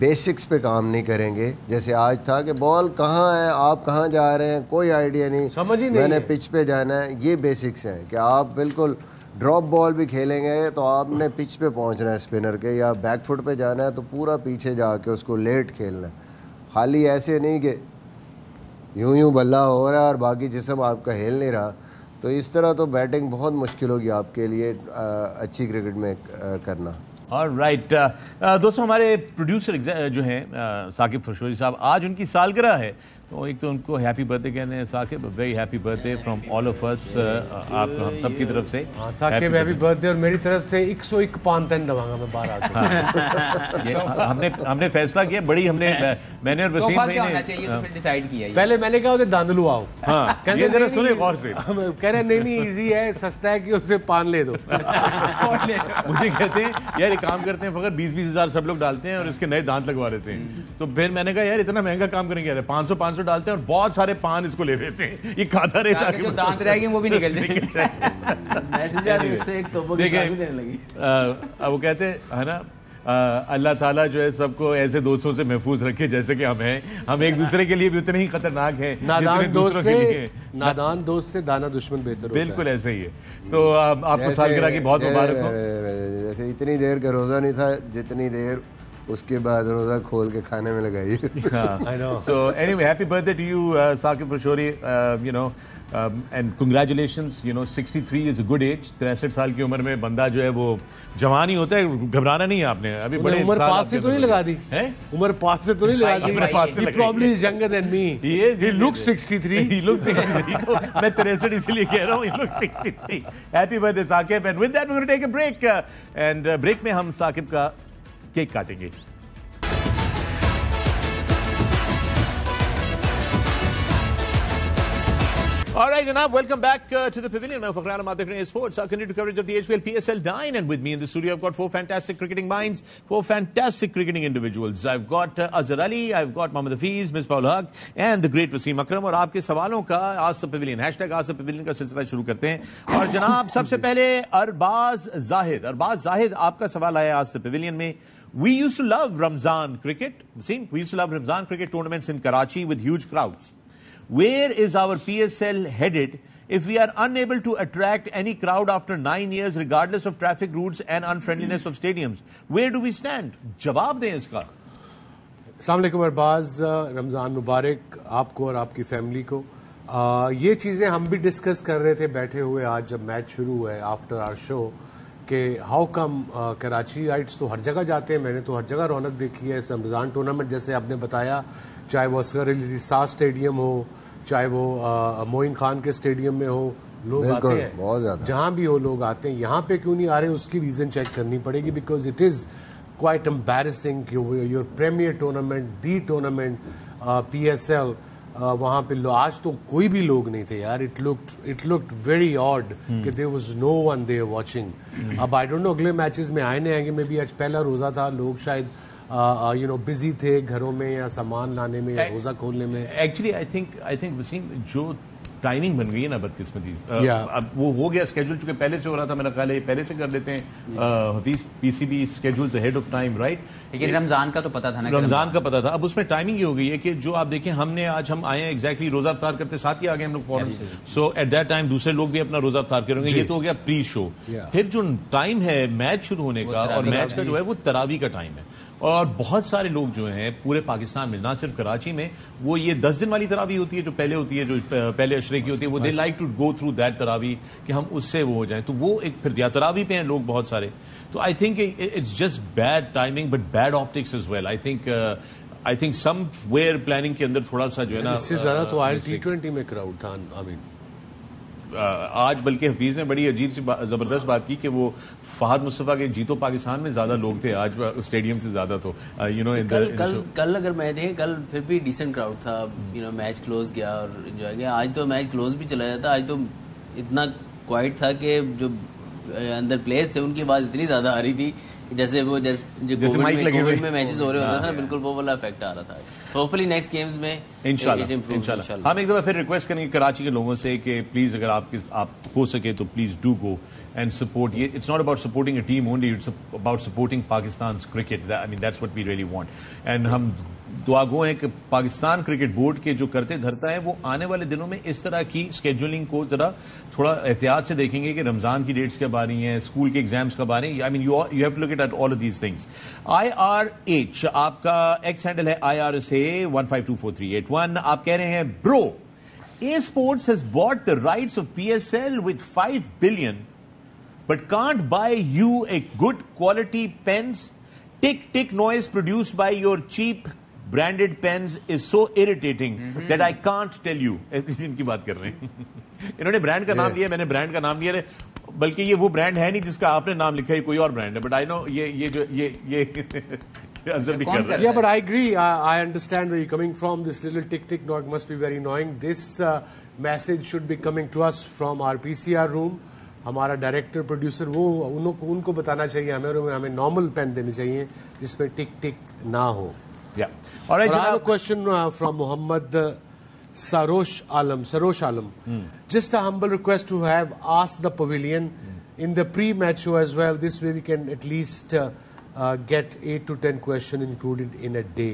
बेसिक्स पे काम नहीं करेंगे, जैसे आज था कि बॉल कहाँ है, आप कहाँ जा रहे हैं, कोई आइडिया नहीं, समझ ही नहीं, मैंने पिच पे जाना है, ये बेसिक्स हैं कि आप बिल्कुल ड्रॉप बॉल भी खेलेंगे तो आपने पिच पे पहुंचना है स्पिनर के, या बैक फुट पे जाना है तो पूरा पीछे जाके उसको लेट खेलना है, खाली ऐसे नहीं कि यूं यूं बल्ला हो रहा है और बाकी जिस्म आपका हिल नहीं रहा, तो इस तरह तो बैटिंग बहुत मुश्किल होगी आपके लिए अच्छी क्रिकेट में करना। Alright right. uh, दोस्तों हमारे प्रोड्यूसर जो हैं uh, साकिब फरशोरी साहब, आज उनकी सालगिरह है, तो एक तो उनको हैप्पी बर्थडे कहने हैं, Saqib very happy birthday from all of us, आप हम सब की तरफ से साकिब हैप्पी बर्थडे, और मेरी तरफ से एक सौ एक पानतन दबाऊंगा मैं बाहर। ये हमने हमने फैसला किया, बड़ी हमने मैंने और वसीम ने डिसाइड किया, पहले मैंने कहा उसे दांदलू आओ, ये जरा सुने गौर से, कह रहे नहीं नहीं इजी है, सस्ता है कि उसे पान ले दो, मुझे कहते हैं यार एक काम करते हैं फखर, बीस बीस हजार सब लोग डालते हैं और इसके नए दांत लगवा देते हैं, तो फिर मैंने कहा यार इतना महंगा काम करेंगे यार, पाँच सौ पाँच तो डालते हैं और बहुत सारे पान इसको ले लेते हैं, ये खाता रहता है, जो दांत रह गए वो भी निकल जाएंगे। एक तो वो देने लगी, अब वो कहते हैं है ना, अल्लाह ताला जो है सबको ऐसे दोस्तों से महफूज रखे जैसे कि हम हैं, हम एक दूसरे के लिए भी उतने ही खतरनाक हैं, नादान दोस्त से नादान दोस्त से दाना दुश्मन बेहतर, बिल्कुल ऐसे ही है। तो आपको सालगिरह की बहुत मुबारक हो, इतनी देर का रोज़ा नहीं था जितनी देर उसके बाद रोज़ा खोल के खाने में लगाइए। हाँ, so anyway happy birthday to you Saqib Farshori, you know and congratulations, you know sixty three is a good age, तिरसठ साल की उम्र में बंदा जो है वो जवान ही होता है, घबराना नहीं है आपने, अभी बड़े उम्र पास से तो नहीं लगा दी है, उम्र पास से तो नहीं लगा दी, he probably is younger than me, he looks sixty three, he looks sixty three, तो मैं तिरसठ इसीलिए कह रहा हूं, he looks sixty three. Happy birthday Saqib, and with that we will take a break, एंड ब्रेक में हम साकिब का केक काटेंगे। All right, Janab, welcome back uh, to the Pavilion. I'm Fakhr-e-Alam, I'm A Sports. Our continued coverage of the H B L P S L nine, and with me in the studio, I've got four fantastic cricketing minds, four fantastic cricketing individuals. I've got uh, Azhar Ali, I've got Mohammad Hafeez, Misbah-ul-Haq, and the great Wasim Akram. And आपके सवालों का Ask the Pavilion hashtag Ask the Pavilion का सिलसिला शुरू करते हैं। और जनाब सबसे पहले अरबाज जाहिद, अरबाज जाहिद आपका सवाल आया Ask the Pavilion में। We used to love Ramzan cricket. Wasim, we used to love Ramzan cricket tournaments in Karachi with huge crowds. Where is our P S L headed if we are unable to attract any crowd after nine years, regardless of traffic routes and unfriendliness of stadiums? Where do we stand? जवाब दें इसका। अस्सलामुअलैकुम अरबाज, रमज़ान मुबारक आपको और आपकी family को। आ, ये चीज़ें हम भी डिस्कस कर रहे थे बैठे हुए आज जब मैच शुरू हुआ है आफ्टर आवर शो, कि हाउ कम कराची आइट्स तो हर जगह जाते हैं, मैंने तो हर जगह रौनक देखी है इस रमज़ान टूर्नामेंट, जैसे आपने बताया, चाहे वो असगर अली शाह स्टेडियम हो, चाहे वो मोइन खान के स्टेडियम में हो, लोग आते हैं बहुत ज़्यादा, जहाँ भी हो लोग आते हैं। यहाँ पे क्यों नहीं आ रहे उसकी रीज़न चेक करनी पड़ेगी, because it is quite embarrassing, your premier tournament, the tournament P S L, वहाँ पे आज तो कोई भी लोग नहीं थे यार, it looked it looked very odd कि there was no one there watching. अब आई डोंट नो अगले मैचेस में आए नहीं आएंगे, मे बी आज पहला रोज़ा था, लोग शायद यू नो बिजी थे घरों में या सामान लाने में या रोज़ा खोलने में। Actually I think I think Wasim जो टाइमिंग बन गई है ना बदकिस्मती, अब वो हो गया स्केड्यूल, चूंकि पहले से हो रहा था, मेरा ख्याल है पहले से कर लेते हैं Hafeez, PCB schedules ahead of time, right, लेकिन रमजान का तो पता था ना, रमजान का पता था, अब उसमें टाइमिंग ये हो गई है कि जो आप देखें हमने आज हम आए एग्जैक्टली रोजा अफ्तार करते साथ ही आ गए हम लोग फॉरन, सो एट दैट टाइम दूसरे लोग भी अपना रोजा अफ्तार करेंगे, ये तो हो गया प्री शो, फिर जो टाइम है मैच शुरू होने का और मैच का जो है वो तरावी का टाइम है, और बहुत सारे लोग जो हैं पूरे पाकिस्तान में, ना सिर्फ कराची में, वो ये दस दिन वाली तरावी होती है जो पहले होती है, जो पहले अशरे की होती है, वो they like to go through that तरावी कि हम उससे वो हो जाएं, तो वो एक फिर दिया तरावी पे हैं लोग बहुत सारे, तो I think it's just bad timing but bad optics as well. I think I think somewhere planning के अंदर थोड़ा सा जो है ना, इससे ज्यादा तो आई एल टी ट्वेंटी में क्राउड था, आई मीन आज, बल्कि हफीज ने बड़ी अजीब सी जबरदस्त बात की कि वो फहद मुस्तफ़ा के जीतो पाकिस्तान में ज्यादा लोग थे आज स्टेडियम से ज्यादा, तो यू नो कल कल, कल अगर मैं देखें कल फिर भी डिसेंट क्राउड था, यू नो मैच क्लोज गया और एंजॉय किया, आज तो मैच क्लोज भी चला जाता, आज तो इतना क्वाइट था कि जो अंदर प्लेयर्स थे उनकी आवाज इतनी ज्यादा आ रही थी जैसे वो जैसे कोविड में मैचेस हो रहे होते थे ना, बिल्कुल वो वाला इफेक्ट आ रहा था। होपफुली नेक्स्ट गेम्स में इंशाल्लाह इंशाल्लाह। हम एक दफा फिर रिक्वेस्ट करेंगे कराची के लोगों से कि प्लीज अगर आप आप हो सके तो please do go and support. It's not about supporting a team only, it's about supporting Pakistan's cricket. I mean, that's what we really want. And hum dua go hain ki Pakistan Cricket Board ke jo karte dharta hai wo aane wale dinon mein is tarah ki scheduling ko zara thoda ehtiyat se dekhenge ki Ramzan ki dates kab aa rahi hain, school ke exams kab aa rahi hain. I mean, you all, you have to look at all of these things. I R H aapka X handle hai I R S A one five two four three eight one. Aap keh rahe hain bro, A Sports has bought the rights of P S L with five billion but can't buy you a good quality pens. Tick tick noise produced by your cheap branded pens is so irritating mm-hmm. that I can't tell you. इनकी बात कर रहे हैं इन्होंने brand का नाम लिया, मैंने ब्रांड का नाम लिया, बल्कि ये वो ब्रांड है नहीं जिसका आपने नाम लिखा है, कोई और ब्रांड है। बट आई नो ये ये जो ये ये yeah, but I agree. Uh, I understand where you're coming from. This little tick tick noise must be very annoying. This uh, message should be coming to us from our P C R room. हमारा director producer वो उनको उनको बताना चाहिए हमें, हमें normal pen देने चाहिए जिसमें टिक टिक ना हो। या और एक question from Mohammad Sarosh Alam Sarosh Alam just a humble request to have asked the pavilion in the pre match show as well, this way we can at least get at two ten question included in a day.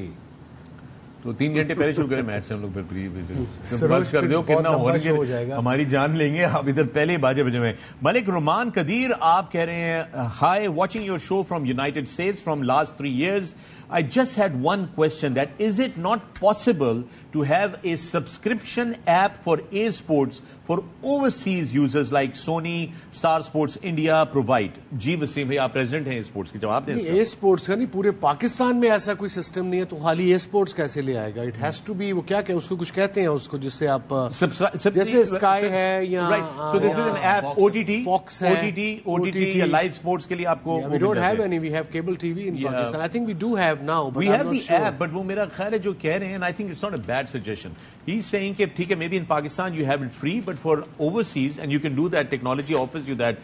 तो तीन घंटे पहले शुरू करें match से, हम लोग फिर प्री कर दो कितना हो जाएगा, हमारी जान लेंगे। आप इधर पहले बाजे बजे में मलिक रुमान कदीर आप कह रहे हैं hi, watching your show from United States from last three years I just had one question, that is it not possible to have a subscription app for a sports for overseas users like Sony Star Sports India provide. जी वसीम भाई, आप president हैं A sports के, जवाब दें। ए sports का नहीं, पूरे पाकिस्तान में ऐसा कोई सिस्टम नहीं है, तो खाली ए स्पोर्ट्स कैसे आएगा? इट हैज टू बी, वो क्या क्या उसको कुछ कहते हैं उसको, जिससे आप जैसे स्काई है या so this is an app OTT Fox है, ओटीटी ओटीटी या लाइव स्पोर्ट्स के लिए आपको। We don't have any, we have cable TV in Pakistan, I think we do have now but we have the app, but वो मेरा ख्याल है जो कह रहे हैं, I think it's not a bad suggestion. He is saying कि ठीक है, maybe in Pakistan you have it free but for overseas and you can do that, technology offers you that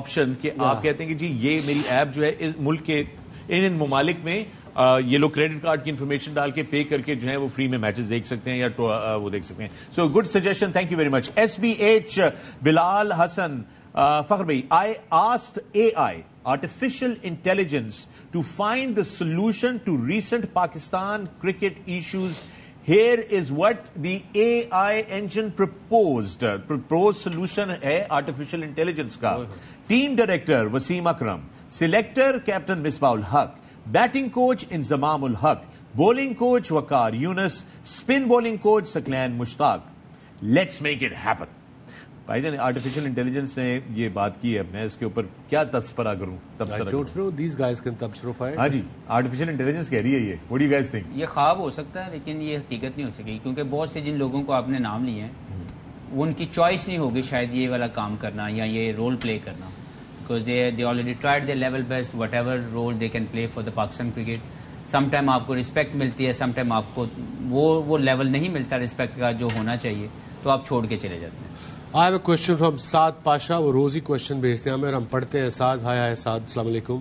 option कि आप कहते हैं कि जी ये मेरी ऐप जो है इस मुल्क के इन इन ममालिक में Uh, ये लोग क्रेडिट कार्ड की इन्फॉर्मेशन डाल के पे करके जो है वो फ्री में मैचेस देख सकते हैं या तो, uh, वो देख सकते हैं। So good suggestion, thank you very much. S B H Bilal Hasan Fakhar भाई, I asked A I artificial intelligence to find the solution to recent Pakistan cricket issues. Here is what the A I engine proposed. Proposed solution है artificial intelligence का। Team director Wasim Akram, selector captain Misbah-ul-Haq, batting coach Inzamamul Haq, bowling coach Waqar Younis, spin bowling coach Saqlain Mushtaq. Let's make it happen. भाईजान artificial intelligence ने ये बात की है, मैं इसके ऊपर क्या तस्परा करूं, तबसरा करूं। These guys can तबसरा। हाँ जी, आर्टिफिशियल इंटेलिजेंस कह रही है ये। What do you guys think? ये ख्वाब हो सकता है लेकिन ये हकीकत नहीं हो सकेगी, क्योंकि बहुत से जिन लोगों को आपने नाम लिए हैं उनकी चॉइस नहीं होगी शायद ये वाला काम करना या ये रोल प्ले करना। Because they they already tried their level best, whatever role they can play for the Pakistan cricket. Sometime आपको respect मिलती है, sometime आपको वो वो level नहीं मिलता respect का जो होना चाहिए, तो आप छोड़ के चले जाते हैं। I have a question from Saad Pasha, वो रोज ही question भेजते हैं हमें, हम पढ़ते हैं। Saad, hi hi Saad, Assalamualaikum,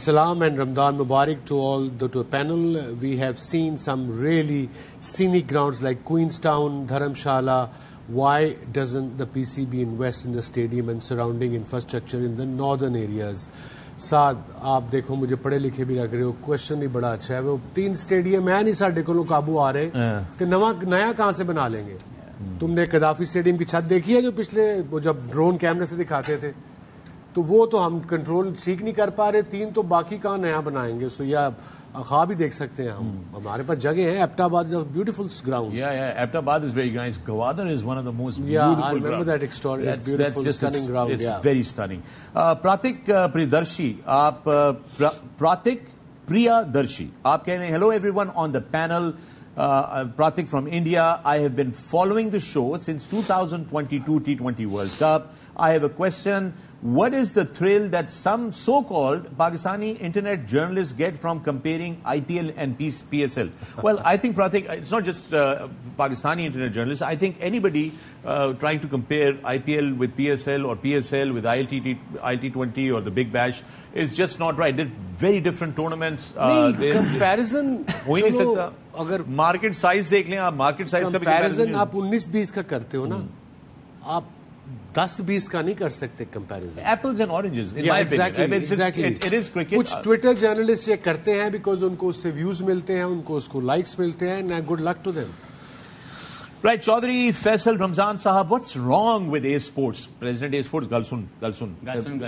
Assalam and Ramadan Mubarak to all the to panel. We have seen some really scenic grounds like Queenstown, Dharamshala. Why doesn't the P C B invest in the stadium and surrounding infrastructure in the northern areas? Saad, आप देखो मुझे पढ़े लिखे भी लग रहे हो, question ही बड़ा अच्छा है। वो तीन स्टेडियम है नहीं साढ़े को काबू आ रहे कि नवा नया कहाँ से बना लेंगे। तुमने गद्दाफी स्टेडियम की छत देखी है जो पिछले वो जब ड्रोन कैमरे से दिखाते थे, तो वो तो हम कंट्रोल ठीक नहीं कर पा रहे, तीन तो बाकी कहाँ नया बनाएंगे। सो या खा भी देख सकते हैं हम, हमारे पास जगह है। Abbottabad beautiful ground, Abbottabad is very nice, Gwadar is one of the most beautiful, very stunning. Pratik Priyadarshi आप प्रातिक प्रियदर्शी आप कह रहे हैं hello everyone on the panel, Pratik from India. I have been following the show since twenty twenty-two T twenty World Cup. I have a question. What is the thrill that some so-called Pakistani internet journalists get from comparing I P L and P S L? Well, I think, Pratik, it's not just uh, Pakistani internet journalists. I think anybody uh, trying to compare I P L with P S L or P S L with I L T twenty or the Big Bash is just not right. They're very different tournaments. Uh, नहीं, comparison हो ही नहीं सकता. अगर market size देख लें आप, market size का भी comparison आप nineteen twenty का करते हो ना, आप ten twenty का नहीं कर सकते comparison. Apples and oranges. In yeah, my exactly, opinion. I mean, exactly. It, it is cricket. कुछ Twitter journalists ये करते हैं because उनको उससे views मिलते हैं, उनको उसको likes मिलते हैं, and good luck to them. Right, Chaudhary Faisal Ramzan Sahab, what's wrong with A Sports? President A Sports, Galsun, Galsun, Galsun.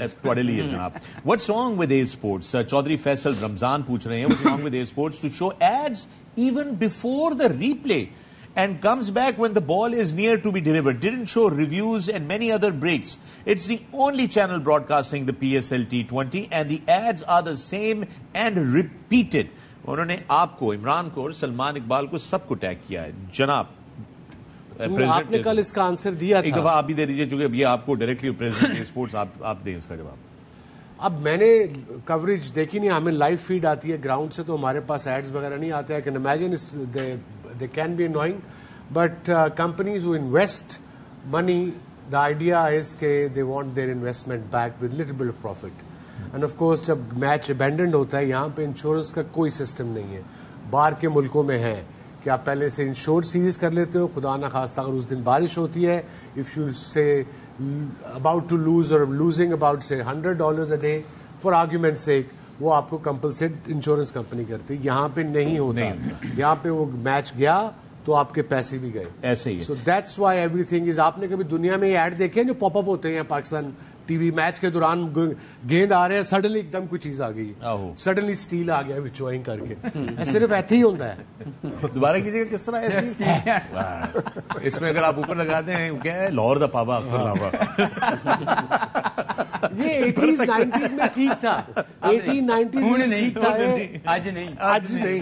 What's wrong with A Sports? Uh, Chaudhary Faisal Ramzan पूछ रहे हैं, what's wrong with A Sports to show ads even before the replay? And comes back when the ball is near to be delivered. Didn't show reviews and many other breaks. It's the only channel broadcasting the P S L T twenty, and the ads are the same and repeated. उन्होंने आपको, इमरान को और सलमान इकबाल को सबको tag किया है, जनाब. आपने कल इसका आंसर दिया था. एक दफा आप भी दे दीजिए क्योंकि अब ये आपको डायरेक्टली प्रेसिडेंट स्पोर्ट्स आप आप दें इसका जवाब. अब मैंने कवरेज देखी नहीं, हमें लाइव फीड आती है ग्राउंड से, तो हमारे पास एड्स वगैरह नहीं आते हैं. Can imagine they can be annoying, but uh, companies who invest money, the idea is that they want their investment back with little bit of profit. And of course, जब match abandoned होता है, यहाँ पे insurance का कोई system नहीं है. बाहर के मुल्कों में है कि आप पहले से insured series कर लेते हो, खुदा ना खास्ता अगर उस दिन बारिश होती है, if you say about to lose or losing about say one hundred dollars a day, for argument's sake, वो आपको कंपलसेट इंश्योरेंस कंपनी करती. यहाँ पे नहीं होता, यहाँ पे वो मैच गया तो आपके पैसे भी गए, ऐसे ही. So that's why everything is. आपने कभी दुनिया में ऐड देखे हैं जो पॉपअप होते हैं पाकिस्तान टीवी, मैच के दौरान गेंद आ रहे हैं, सडनली एकदम कोई चीज आ गई, सडनली स्टील आ गया विचोइंग करके, सिर्फ ऐसे ही होता है. दोबारा कीजिएगा किस तरह इसमें अगर आप ऊपर लगाते हैं क्या है, लाहौर द पाबा ये eighties nineties में ठीक था, eighties nineties में ठीक था, आज नहीं, आज नहीं.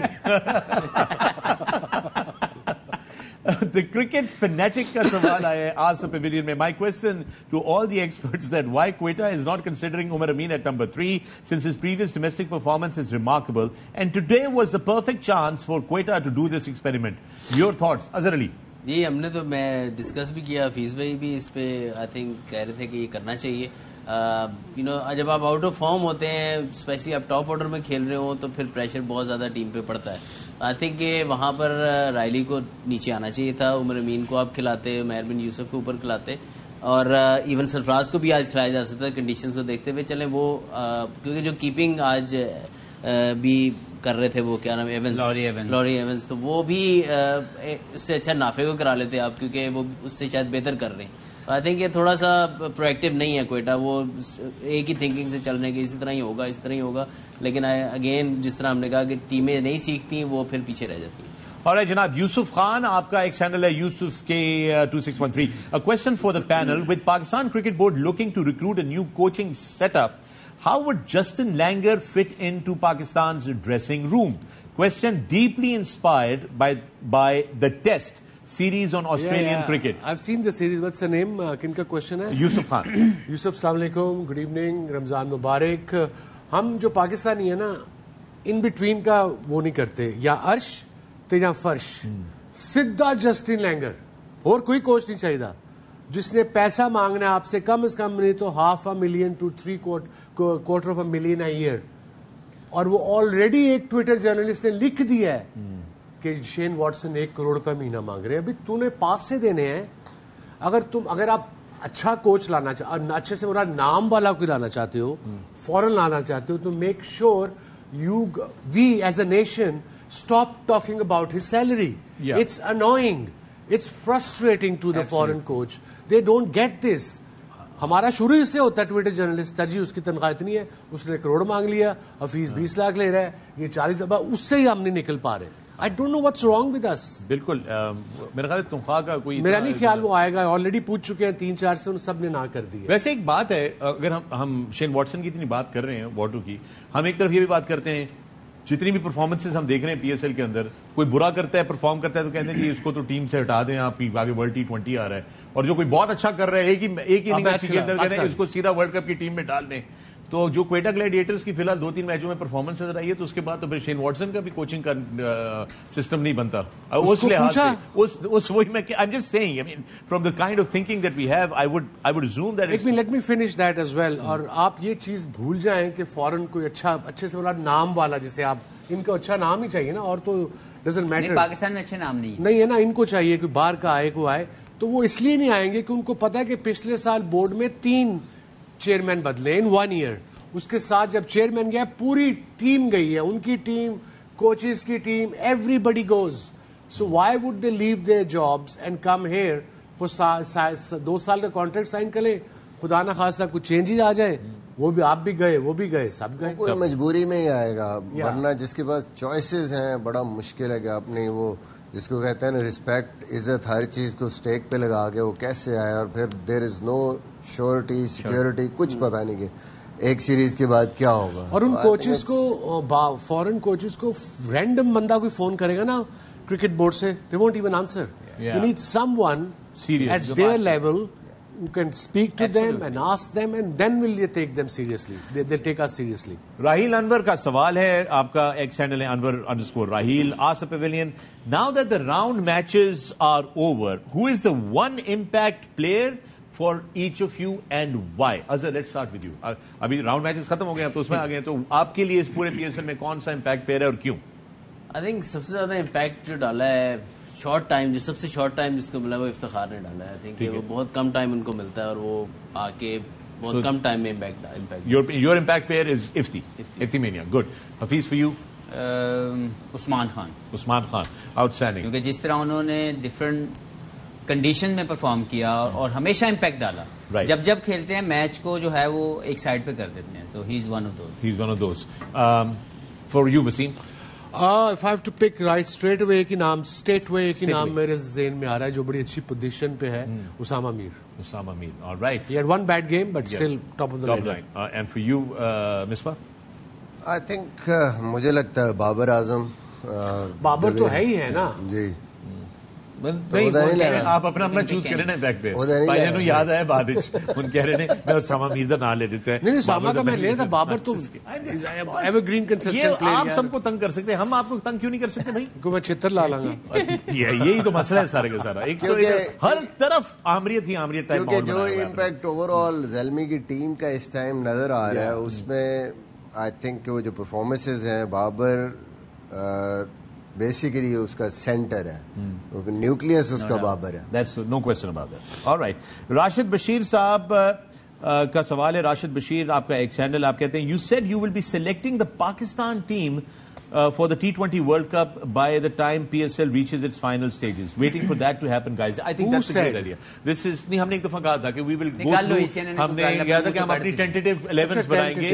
The cricket fanatic ka sawal aaya hai aaj the pavilion mein. My question to all the experts that why Quetta is not considering Umair Amin at number three since his previous domestic performance is remarkable and today was the perfect chance for Quetta to do this experiment. Your thoughts, Azhar Ali? ये हमने तो मैं discuss भी किया, हफीज भाई भी इस पे आई थिंक कह रहे थे कि ये करना चाहिए. यू नो जब आप आउट ऑफ फॉर्म होते हैं, स्पेशली आप टॉप ऑर्डर में खेल रहे हो, तो फिर प्रेशर बहुत ज़्यादा टीम पे पड़ता है. आई थिंक ये वहाँ पर रायली को नीचे आना चाहिए था, उमर अमीन को आप खिलाते, उमैर बिन यूसुफ को ऊपर खिलाते, और इवन सरफराज को भी आज खिलाया जा सकता है कंडीशंस को देखते हुए. चलें वो क्योंकि जो कीपिंग आज भी कर रहे थे वो क्या नाम, एवेंस, लॉरी एवेंस, लॉरी एवेंस, तो वो भी उससे अच्छा नाफे को करा लेते आप, क्योंकि वो उससे शायद बेहतर कर रहे हैं. आई थिंक ये थोड़ा सा प्रोएक्टिव नहीं है क्वेटा, वो एक ही थिंकिंग से चलने के, इसी तरह ही होगा, इसी तरह ही होगा. लेकिन अगेन जिस तरह हमने कहा कि टीमें नहीं सीखती वो फिर पीछे रह जाती हैं. Alright, Janab, Yusuf Khan, आपका एक चैनल है Yusuf K two six one three. A question for the panel. With Pakistan Cricket Board looking to recruit a new coaching setup, how would Justin Langer fit into Pakistan's dressing room? Question deeply inspired by by the test series on Australian yeah, yeah. cricket. I've seen the series. What's the name? Uh, Kinka question hai? Yusuf Khan. Yusuf, Assalamu alaikum. Good evening. Ramzan Mubarak. हम जो पाकिस्तानी है ना, in between का वो नहीं करते, या अर्श तो या फर्श. सीधा जस्टिन लैंगर, और कोई कोच नहीं चाहिए था जिसने पैसा मांगना आपसे कम से कम नहीं तो half a million to three quarter of a million a year. और वो ऑलरेडी एक ट्विटर जर्नलिस्ट ने लिख दिया है hmm. कि शेन वॉटसन एक करोड़ का महीना मांग रहे हैं. अभी तूने पास से देने हैं. अगर तुम अगर आप अच्छा कोच लाना चाहते, अच्छे से मेरा नाम वाला कोई लाना चाहते हो, फॉरेन लाना चाहते हो, तो make sure you we as a nation stop talking about his salary. It's annoying, it's frustrating to the foreign coach, they don't get this. हमारा शुरू इससे होता है ट्विटर जर्नलिस्ट, सर जी उसकी तनख्वाह इतनी है, उसने करोड़ मांग लिया, हफीज बीस लाख ले रहा है, ये चालीस, उससे ही हम नहीं निकल पा रहे. I don't know what's wrong with us. बिल्कुल मेरे ख्याल तनख्वाह का कोई, मेरा नहीं ख्याल वो आएगा. ऑलरेडी पूछ चुके हैं तीन चार से, उन सब ने ना कर दी है. वैसे एक बात है, अगर हम हम शेन वॉटसन की इतनी बात कर रहे हैं, वॉटू की, हम एक तरफ ये भी बात करते हैं जितनी भी परफॉर्मेंसेस हम देख रहे हैं पीएसएल के अंदर, कोई बुरा करता है, परफॉर्म करता है तो कहते हैं कि इसको तो टीम से हटा दें आप, आगे वर्ल्ड टी ट्वेंटी आ रहा है, और जो कोई बहुत अच्छा कर रहा है एक ही एक ही इनिंग अच्छी खेलता कहते हैं इसको सीधा वर्ल्ड कप की टीम में डाल दें। तो जो क्वेटा ग्लैडिएटर्स की फिलहाल दो तीन मैचों में परफॉर्मेंस नजर आई है, तो उसके बाद तो फिर शेन वॉटसन का भी कोचिंग का सिस्टम नहीं बनता उस लिहाज से। उस वही मैं I am just saying, I mean from the kind of thinking that we have, I would I would assume that it, let me finish that as well. और आप ये चीज भूल जाएं कि फॉरन कोई अच्छा अच्छे से वाला नाम वाला, जैसे आप इनको अच्छा नाम ही चाहिए ना, और तो डजंट मैटर। पाकिस्तान में अच्छे नाम नहीं नहीं है ना, इनको चाहिए कोई बाहर का आए को आए, तो वो इसलिए नहीं आएंगे कि उनको पता है कि पिछले साल बोर्ड में तीन चेयरमैन बदले इन वन ईयर, उसके साथ जब चेयरमैन गया पूरी टीम गई है, उनकी टीम, कोचेस की team, everybody goes. So why would they leave their jobs and come here for दो साल का कॉन्ट्रैक्ट साइन कर ले, खुदा ना खासा कुछ चेंजेस आ जाए, वो भी आप भी गए वो भी गए सब गए, कोई मजबूरी में ही आएगा, वरना जिसके पास चॉइसेस हैं बड़ा मुश्किल है कि अपने वो जिसको कहते हैं ना रिस्पेक्ट, इज्जत, हर चीज को स्टेक पे लगा के वो कैसे आए, और फिर there is no surety, security, कुछ पता नहीं कि एक सीरीज के बाद क्या होगा। और उन कोचेस को, फॉरेन कोचेस को रैंडम बंदा कोई फोन करेगा ना क्रिकेट बोर्ड से, they won't even answer. You need someone at their level who can speak to Absolutely. them and ask them and then will they take them seriously, they they take us seriously. Raheel Anwar ka sawal hai, aapka ex handle hai anwar underscore raheel, ask the Pavilion, now that the round matches are over, who is the one impact player for each of you and why? Azhar, let's start with you. Abhi round matches khatam ho gaye, ab to usme aa gaye, to aapke liye is pure P S L mein kaun sa impact player hai aur kyun? I think sabse zyada impact jo dala hai short time, जो सबसे short time जिसको मिला वो इफ्तिखार ने डाला है। I think वो बहुत कम टाइम उनको मिलता है और वो आके बहुत so, कम टाइम में impact impact your your impact player is Ifti Ifti mania. Good. Hafeez for you? Usman Khan. Usman Khan, outstanding, क्योंकि जिस तरह उन्होंने डिफरेंट कंडीशन में परफॉर्म किया और हमेशा इम्पैक्ट डाला। right. जब जब खेलते हैं मैच को जो है वो एक साइड पे कर देते हैं, so he is one of those, he is one of those. For you Wasim? Uh, if I have to pick right straight away की नाम स्टेट वे की नाम मेरे जेहन में आ रहा है जो बड़ी अच्छी पोजीशन पे है, Usama Mir. Usama Mir, alright. He had one bad game but still top of the line. And for you, Misbah? I think मुझे लगता है बाबर आजम। बाबर तो है ही है ना। जी। नहीं, आप अपना अपना चूज करें ना बैक पे। भाई याद है बादिश उन कह रहे मैं उसामा मीर का नाम ले देते हैं। नहीं नहीं, उसामा का मैं ले रहा था, बाबर तो एवरग्रीन कंसिस्टेंट प्लेयर। आप सबको तंग कर सकते हैं, हम आपको तंग क्यों नहीं कर सकते भाई? क्योंकि मैं छितर ला लाऊंगा। यही तो मसला है सारे का सारा, एक तो हर तरफ आमरियत ही आमरियत टाइप माहौल बना हुआ है। जो इम्पैक्ट ओवरऑल ज़ल्मी की टीम का इस टाइम नजर आ रहा है, उसमें आई थिंक वो जो परफॉर्मेंसेज हैं, बाबर बेसिकली उसका सेंटर है, न्यूक्लियस hmm. उसका no, no. बाबर है। That's no question about that. Alright, Rashid Bashir साहब का सवाल है। राशिद बशीर, आपका एक चैनल, आप कहते हैं you said you will be selecting the Pakistan team for the T twenty world cup by the time P S L reaches its final stages, waiting for that to happen guys. I think that's a great idea. This is नहीं, हमने एक दफा कहा था कि we will go through, हमने कहा था कि हम अपनी टेंटेटिव इलेवंस बनाएंगे,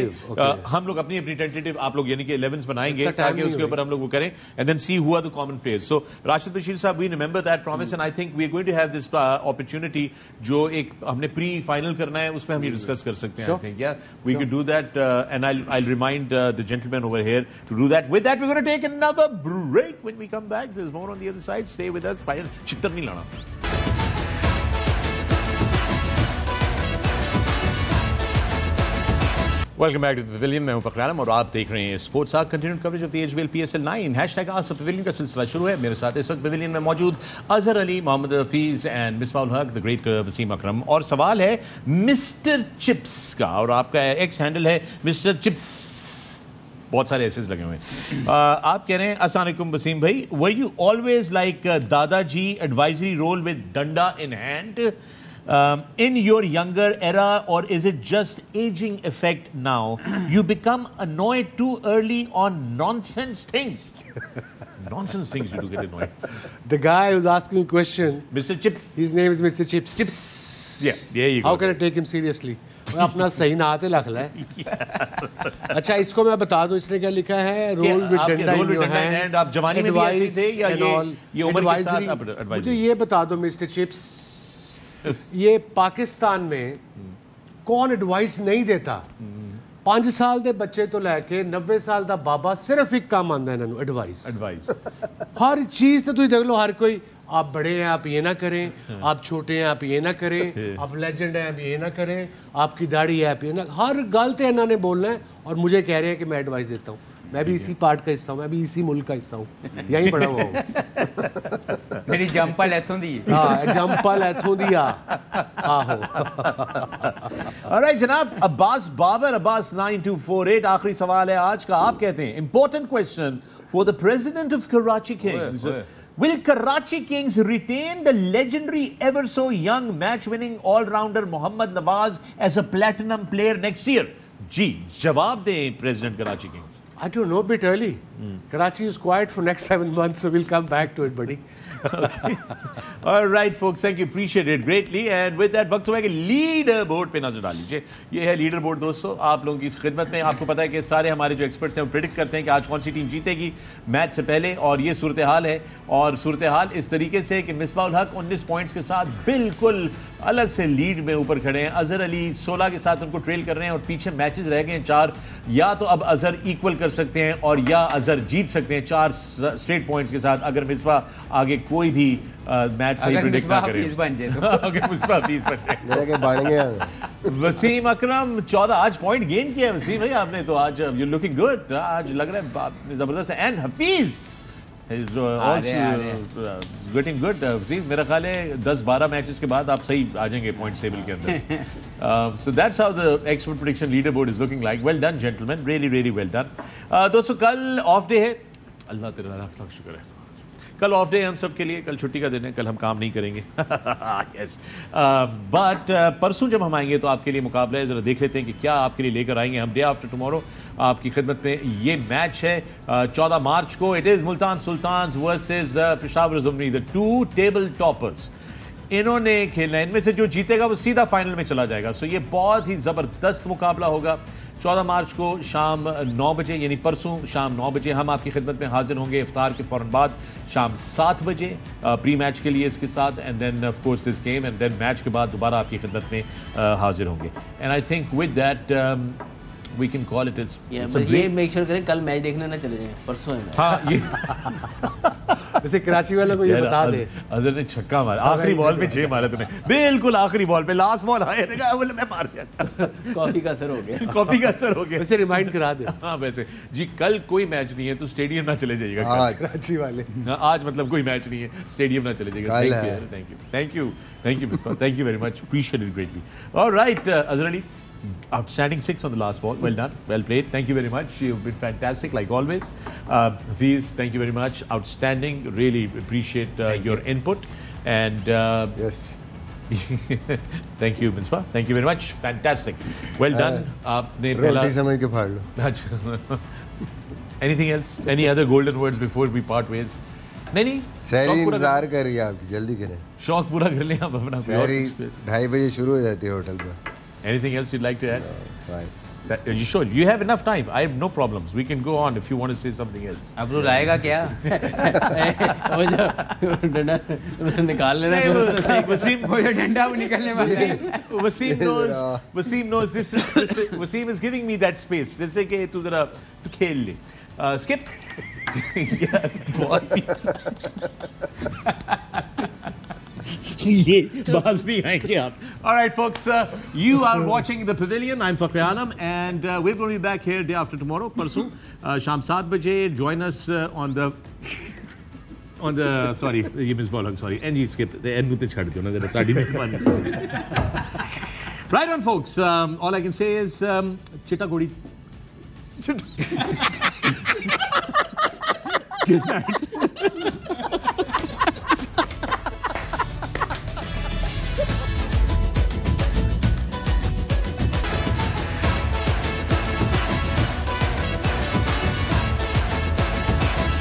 हम लोग अपनी अपनी टेंटेटिव, आप लोग यानी कि इलेवंस बनाएंगे ताकि उसके ऊपर हम लोग वो करें and then see who are the common players. So Rashid Bashir साहब, we remember that promise and I think we are going to have this opportunity, जो एक हमने प्री फाइनल करना है उसमें हम ये डिस्कस कर सकते हैं। I think yeah we can do that and I I remind the gentleman over here to do that. With that we're going to take another break. When we come back, there's more on the other side. Stay with us. Fire chittar nahi lana. Welcome back to the Pavilion. मैं हूं फखर-ए-आलम और आप देख रहे हैं sports hub. Continued coverage of the HBL PSL nine hashtag आज pavilion का सिलसिला शुरू है। मेरे साथ इस वक्त पवेलियन में मौजूद Azhar Ali, Mohammad Hafeez and मिसबाह-उल-हक, the great Wasim Akram. और सवाल है मिस्टर चिप्स का, और आपका एक्स हैंडल है मिस्टर चिप्स, बहुत सारे ऐसेज लगे हुए हैं। आप कह रहे हैं अस्सलाम वालेकुम वसीम भाई, वर यू ऑलवेज लाइक दादाजी एडवाइजरी रोल विद डंडा in hand in your younger era, और is it just ageing effect now, you become annoyed too early on nonsense things? Nonsense things you do get annoyed. The guy who's asking a question, Mister Chips, his name is Mister Chips. Chips. Yeah, there you go. How can I take him seriously? अपना सही नाम है लखला है। अच्छा, इसको मैं बता दूं इसने क्या लिखा है, रोल विद डंडा इन हैंड। जवानी में भी ऐसे थे या ये ये उम्र के साथ एडवाइजरी? मुझे ये बता दो मिस्टर चिप्स, ये पाकिस्तान में कौन एडवाइस नहीं देता? ਪੰਜ ਸਾਲ ਦੇ ਬੱਚੇ ਤੋਂ ਲੈ ਕੇ ਨੱਬੇ ਸਾਲ ਦਾ ਬਾਬਾ ਸਿਰਫ ਇੱਕ ਕੰਮ ਆਉਂਦਾ ਇਹਨਾਂ ਨੂੰ ਐਡਵਾਈਸ ਐਡਵਾਈਸ ਹਰ ਚੀਜ਼ ਤੇ ਤੁਸੀਂ ਦੇਖ ਲਓ ਹਰ ਕੋਈ आप बड़े हैं आप ये ना करें आप छोटे हैं आप ये ना करें आप लेजेंड हैं आप ये ना करें आपकी दाढ़ी है आप ये ना हर गल तो इन्होंने बोलना है और मुझे कह रहे हैं कि मैं एडवाइस देता हूँ मैं भी इसी पार्ट का हिस्सा हूँ मैं भी इसी मुल्क का हिस्सा हूँ यहीं पढ़ा हुआ हूँ मेरी जंपल एथों दी हाँ जंपल एथों दिया आहो जनाब Abbas Babar Abbas nine two four eight आखिरी सवाल है आज का आप कहते हैं important question for the president of Karachi Kings Will Karachi Kings retain the legendary ever so young match-winning all-rounder Mohammad Nawaz as a platinum player next year? Ji, jawab dein President Karachi Kings. I don't know, a bit early. Mm. Karachi is quiet for next seven months, so we'll come back to it, buddy. Okay. All right, folks, thank you. Appreciate it greatly. And with that, वक्त हुआ कि leaderboard पे नजर डाल लीजिए. ये है leaderboard दोस्तों. आप लोगों की इस खिदमत में आपको पता है कि सारे हमारे जो experts हैं वो predict करते हैं कि आज कौन सी टीम जीतेगी मैच से पहले और ये सूरत हाल है और सूरत हाल इस तरीके से कि मिसबाह-उल हक उन्नीस पॉइंट्स के साथ बिल्कुल अलग से लीड में ऊपर खड़े हैं. अजहर अली सोलह के साथ उनको ट्रेल कर रहे हैं और पीछे मैचेस रह गए हैं चार. या तो अब अजहर इक्वल कर सकते हैं और या अजहर जीत सकते हैं चार स्ट्रेट पॉइंट्स के साथ अगर मिसबाह आगे कोई भी मैच सही प्रेडिक्ट ना करे. अगर मिसबाह हफीज बन जाए. वसीम अकरम चौदह आज पॉइंट गेन किया है वसीम भाई आपने तो आज यू लुकिंग गुड आज लग रहा है जबरदस्त है. And Hafeez is also getting good. Hafeez मेरा ख्याल है दस बारह मैचेस के बाद आप सही आ जाएंगे पॉइंट टेबल के अंदर. So that's how the expert prediction leader board is looking like. Well done gentleman really really well done. दोस्तों कल ऑफ डे है. अल्लाह तेरा लाख लाख शुक्र है कल ऑफ डे हम सब के लिए. कल छुट्टी का दिन है कल हम काम नहीं करेंगे. यस बट परसों जब हम आएंगे तो आपके लिए मुकाबला है. ज़रा देख लेते हैं कि क्या आपके लिए लेकर आएंगे हम. डे आफ्टर टुमारो आपकी खिदमत में ये मैच है चौदह मार्च को. It is Multan sultans versus Peshawar Zalmi the two table toppers. इन्होंने खेलना है. इनमें से जो जीतेगा वो सीधा फाइनल में चला जाएगा. सो ये बहुत ही ज़बरदस्त मुकाबला होगा. चौदह मार्च को शाम नौ बजे यानी परसों शाम नौ बजे हम आपकी खिदमत में हाजिर होंगे. इफ्तार के फ़ौरन बाद शाम सात बजे प्री मैच के लिए इसके साथ and then of course this game and then match के बाद दोबारा आपकी खिदमत में हाजिर होंगे. And I think with that we can call it is ये मेक श्योर करें कल मैच देखने ना चले जाएं परसों है. हाँ ये वैसे कराची वालों को ये बता दे अजहर ने छक्का मारा आखिरी बॉल पे छह मारा तूने बिल्कुल आखिरी बॉल पे लास्ट बॉल आया देखा बोले मैं मार दिया. कॉफी का असर हो गया कॉफी का असर हो गया. वैसे रिमाइंड करा दे. हाँ वैसे जी कल कोई मैच नहीं है तो स्टेडियम ना चले जाइएगा कराची वाले. आज मतलब कोई मैच नहीं है स्टेडियम ना चले जाइएगा. Thank you thank you thank you mister thank you very much appreciate it greatly. Alright Azhar Ali outstanding six on the last ball. Well done, well played. Thank you very much. You've been fantastic like always. Uh, Hafeez, thank you very much. Outstanding. Really appreciate uh, your you. input. And uh, yes, thank you, Misbah. Thank you very much. Fantastic. Well done. आपने बोला. Anything else? Any other golden words before we part ways? नहीं नहीं. शौक पूरा इंतजार कर रही है आपकी. जल्दी करें. शौक पूरा कर लें आप अपना. शहरी ढाई बजे शुरू हो जाती है होटल पर. Anything else you'd like to add? No, right. That, are you sure? You have enough time. I have no problems. We can go on if you want to say something else. अब रो लाएगा क्या? वो जो डंडा निकाल लेना है. वसीम वो जो डंडा वो निकालने वाला है. Wasim knows. Wasim knows. This is Wasim is giving me that space. जैसे कि तू जरा तू खेल ले. Skip. ये बाज भी आएंगे आप. Alright folks, uh, you are watching The Pavilion. I'm Fakhr-e-Alam and uh, we're going to be back here day after tomorrow, परसों uh, शाम सात बजे. Join us uh, on the on the sorry ये मिसबॉल sorry एंड जी skip the end मुझे छाड़ दो ना जरा ताड़ी में. Right on folks. Um, all I can say is um, चिटा Godi. Good night.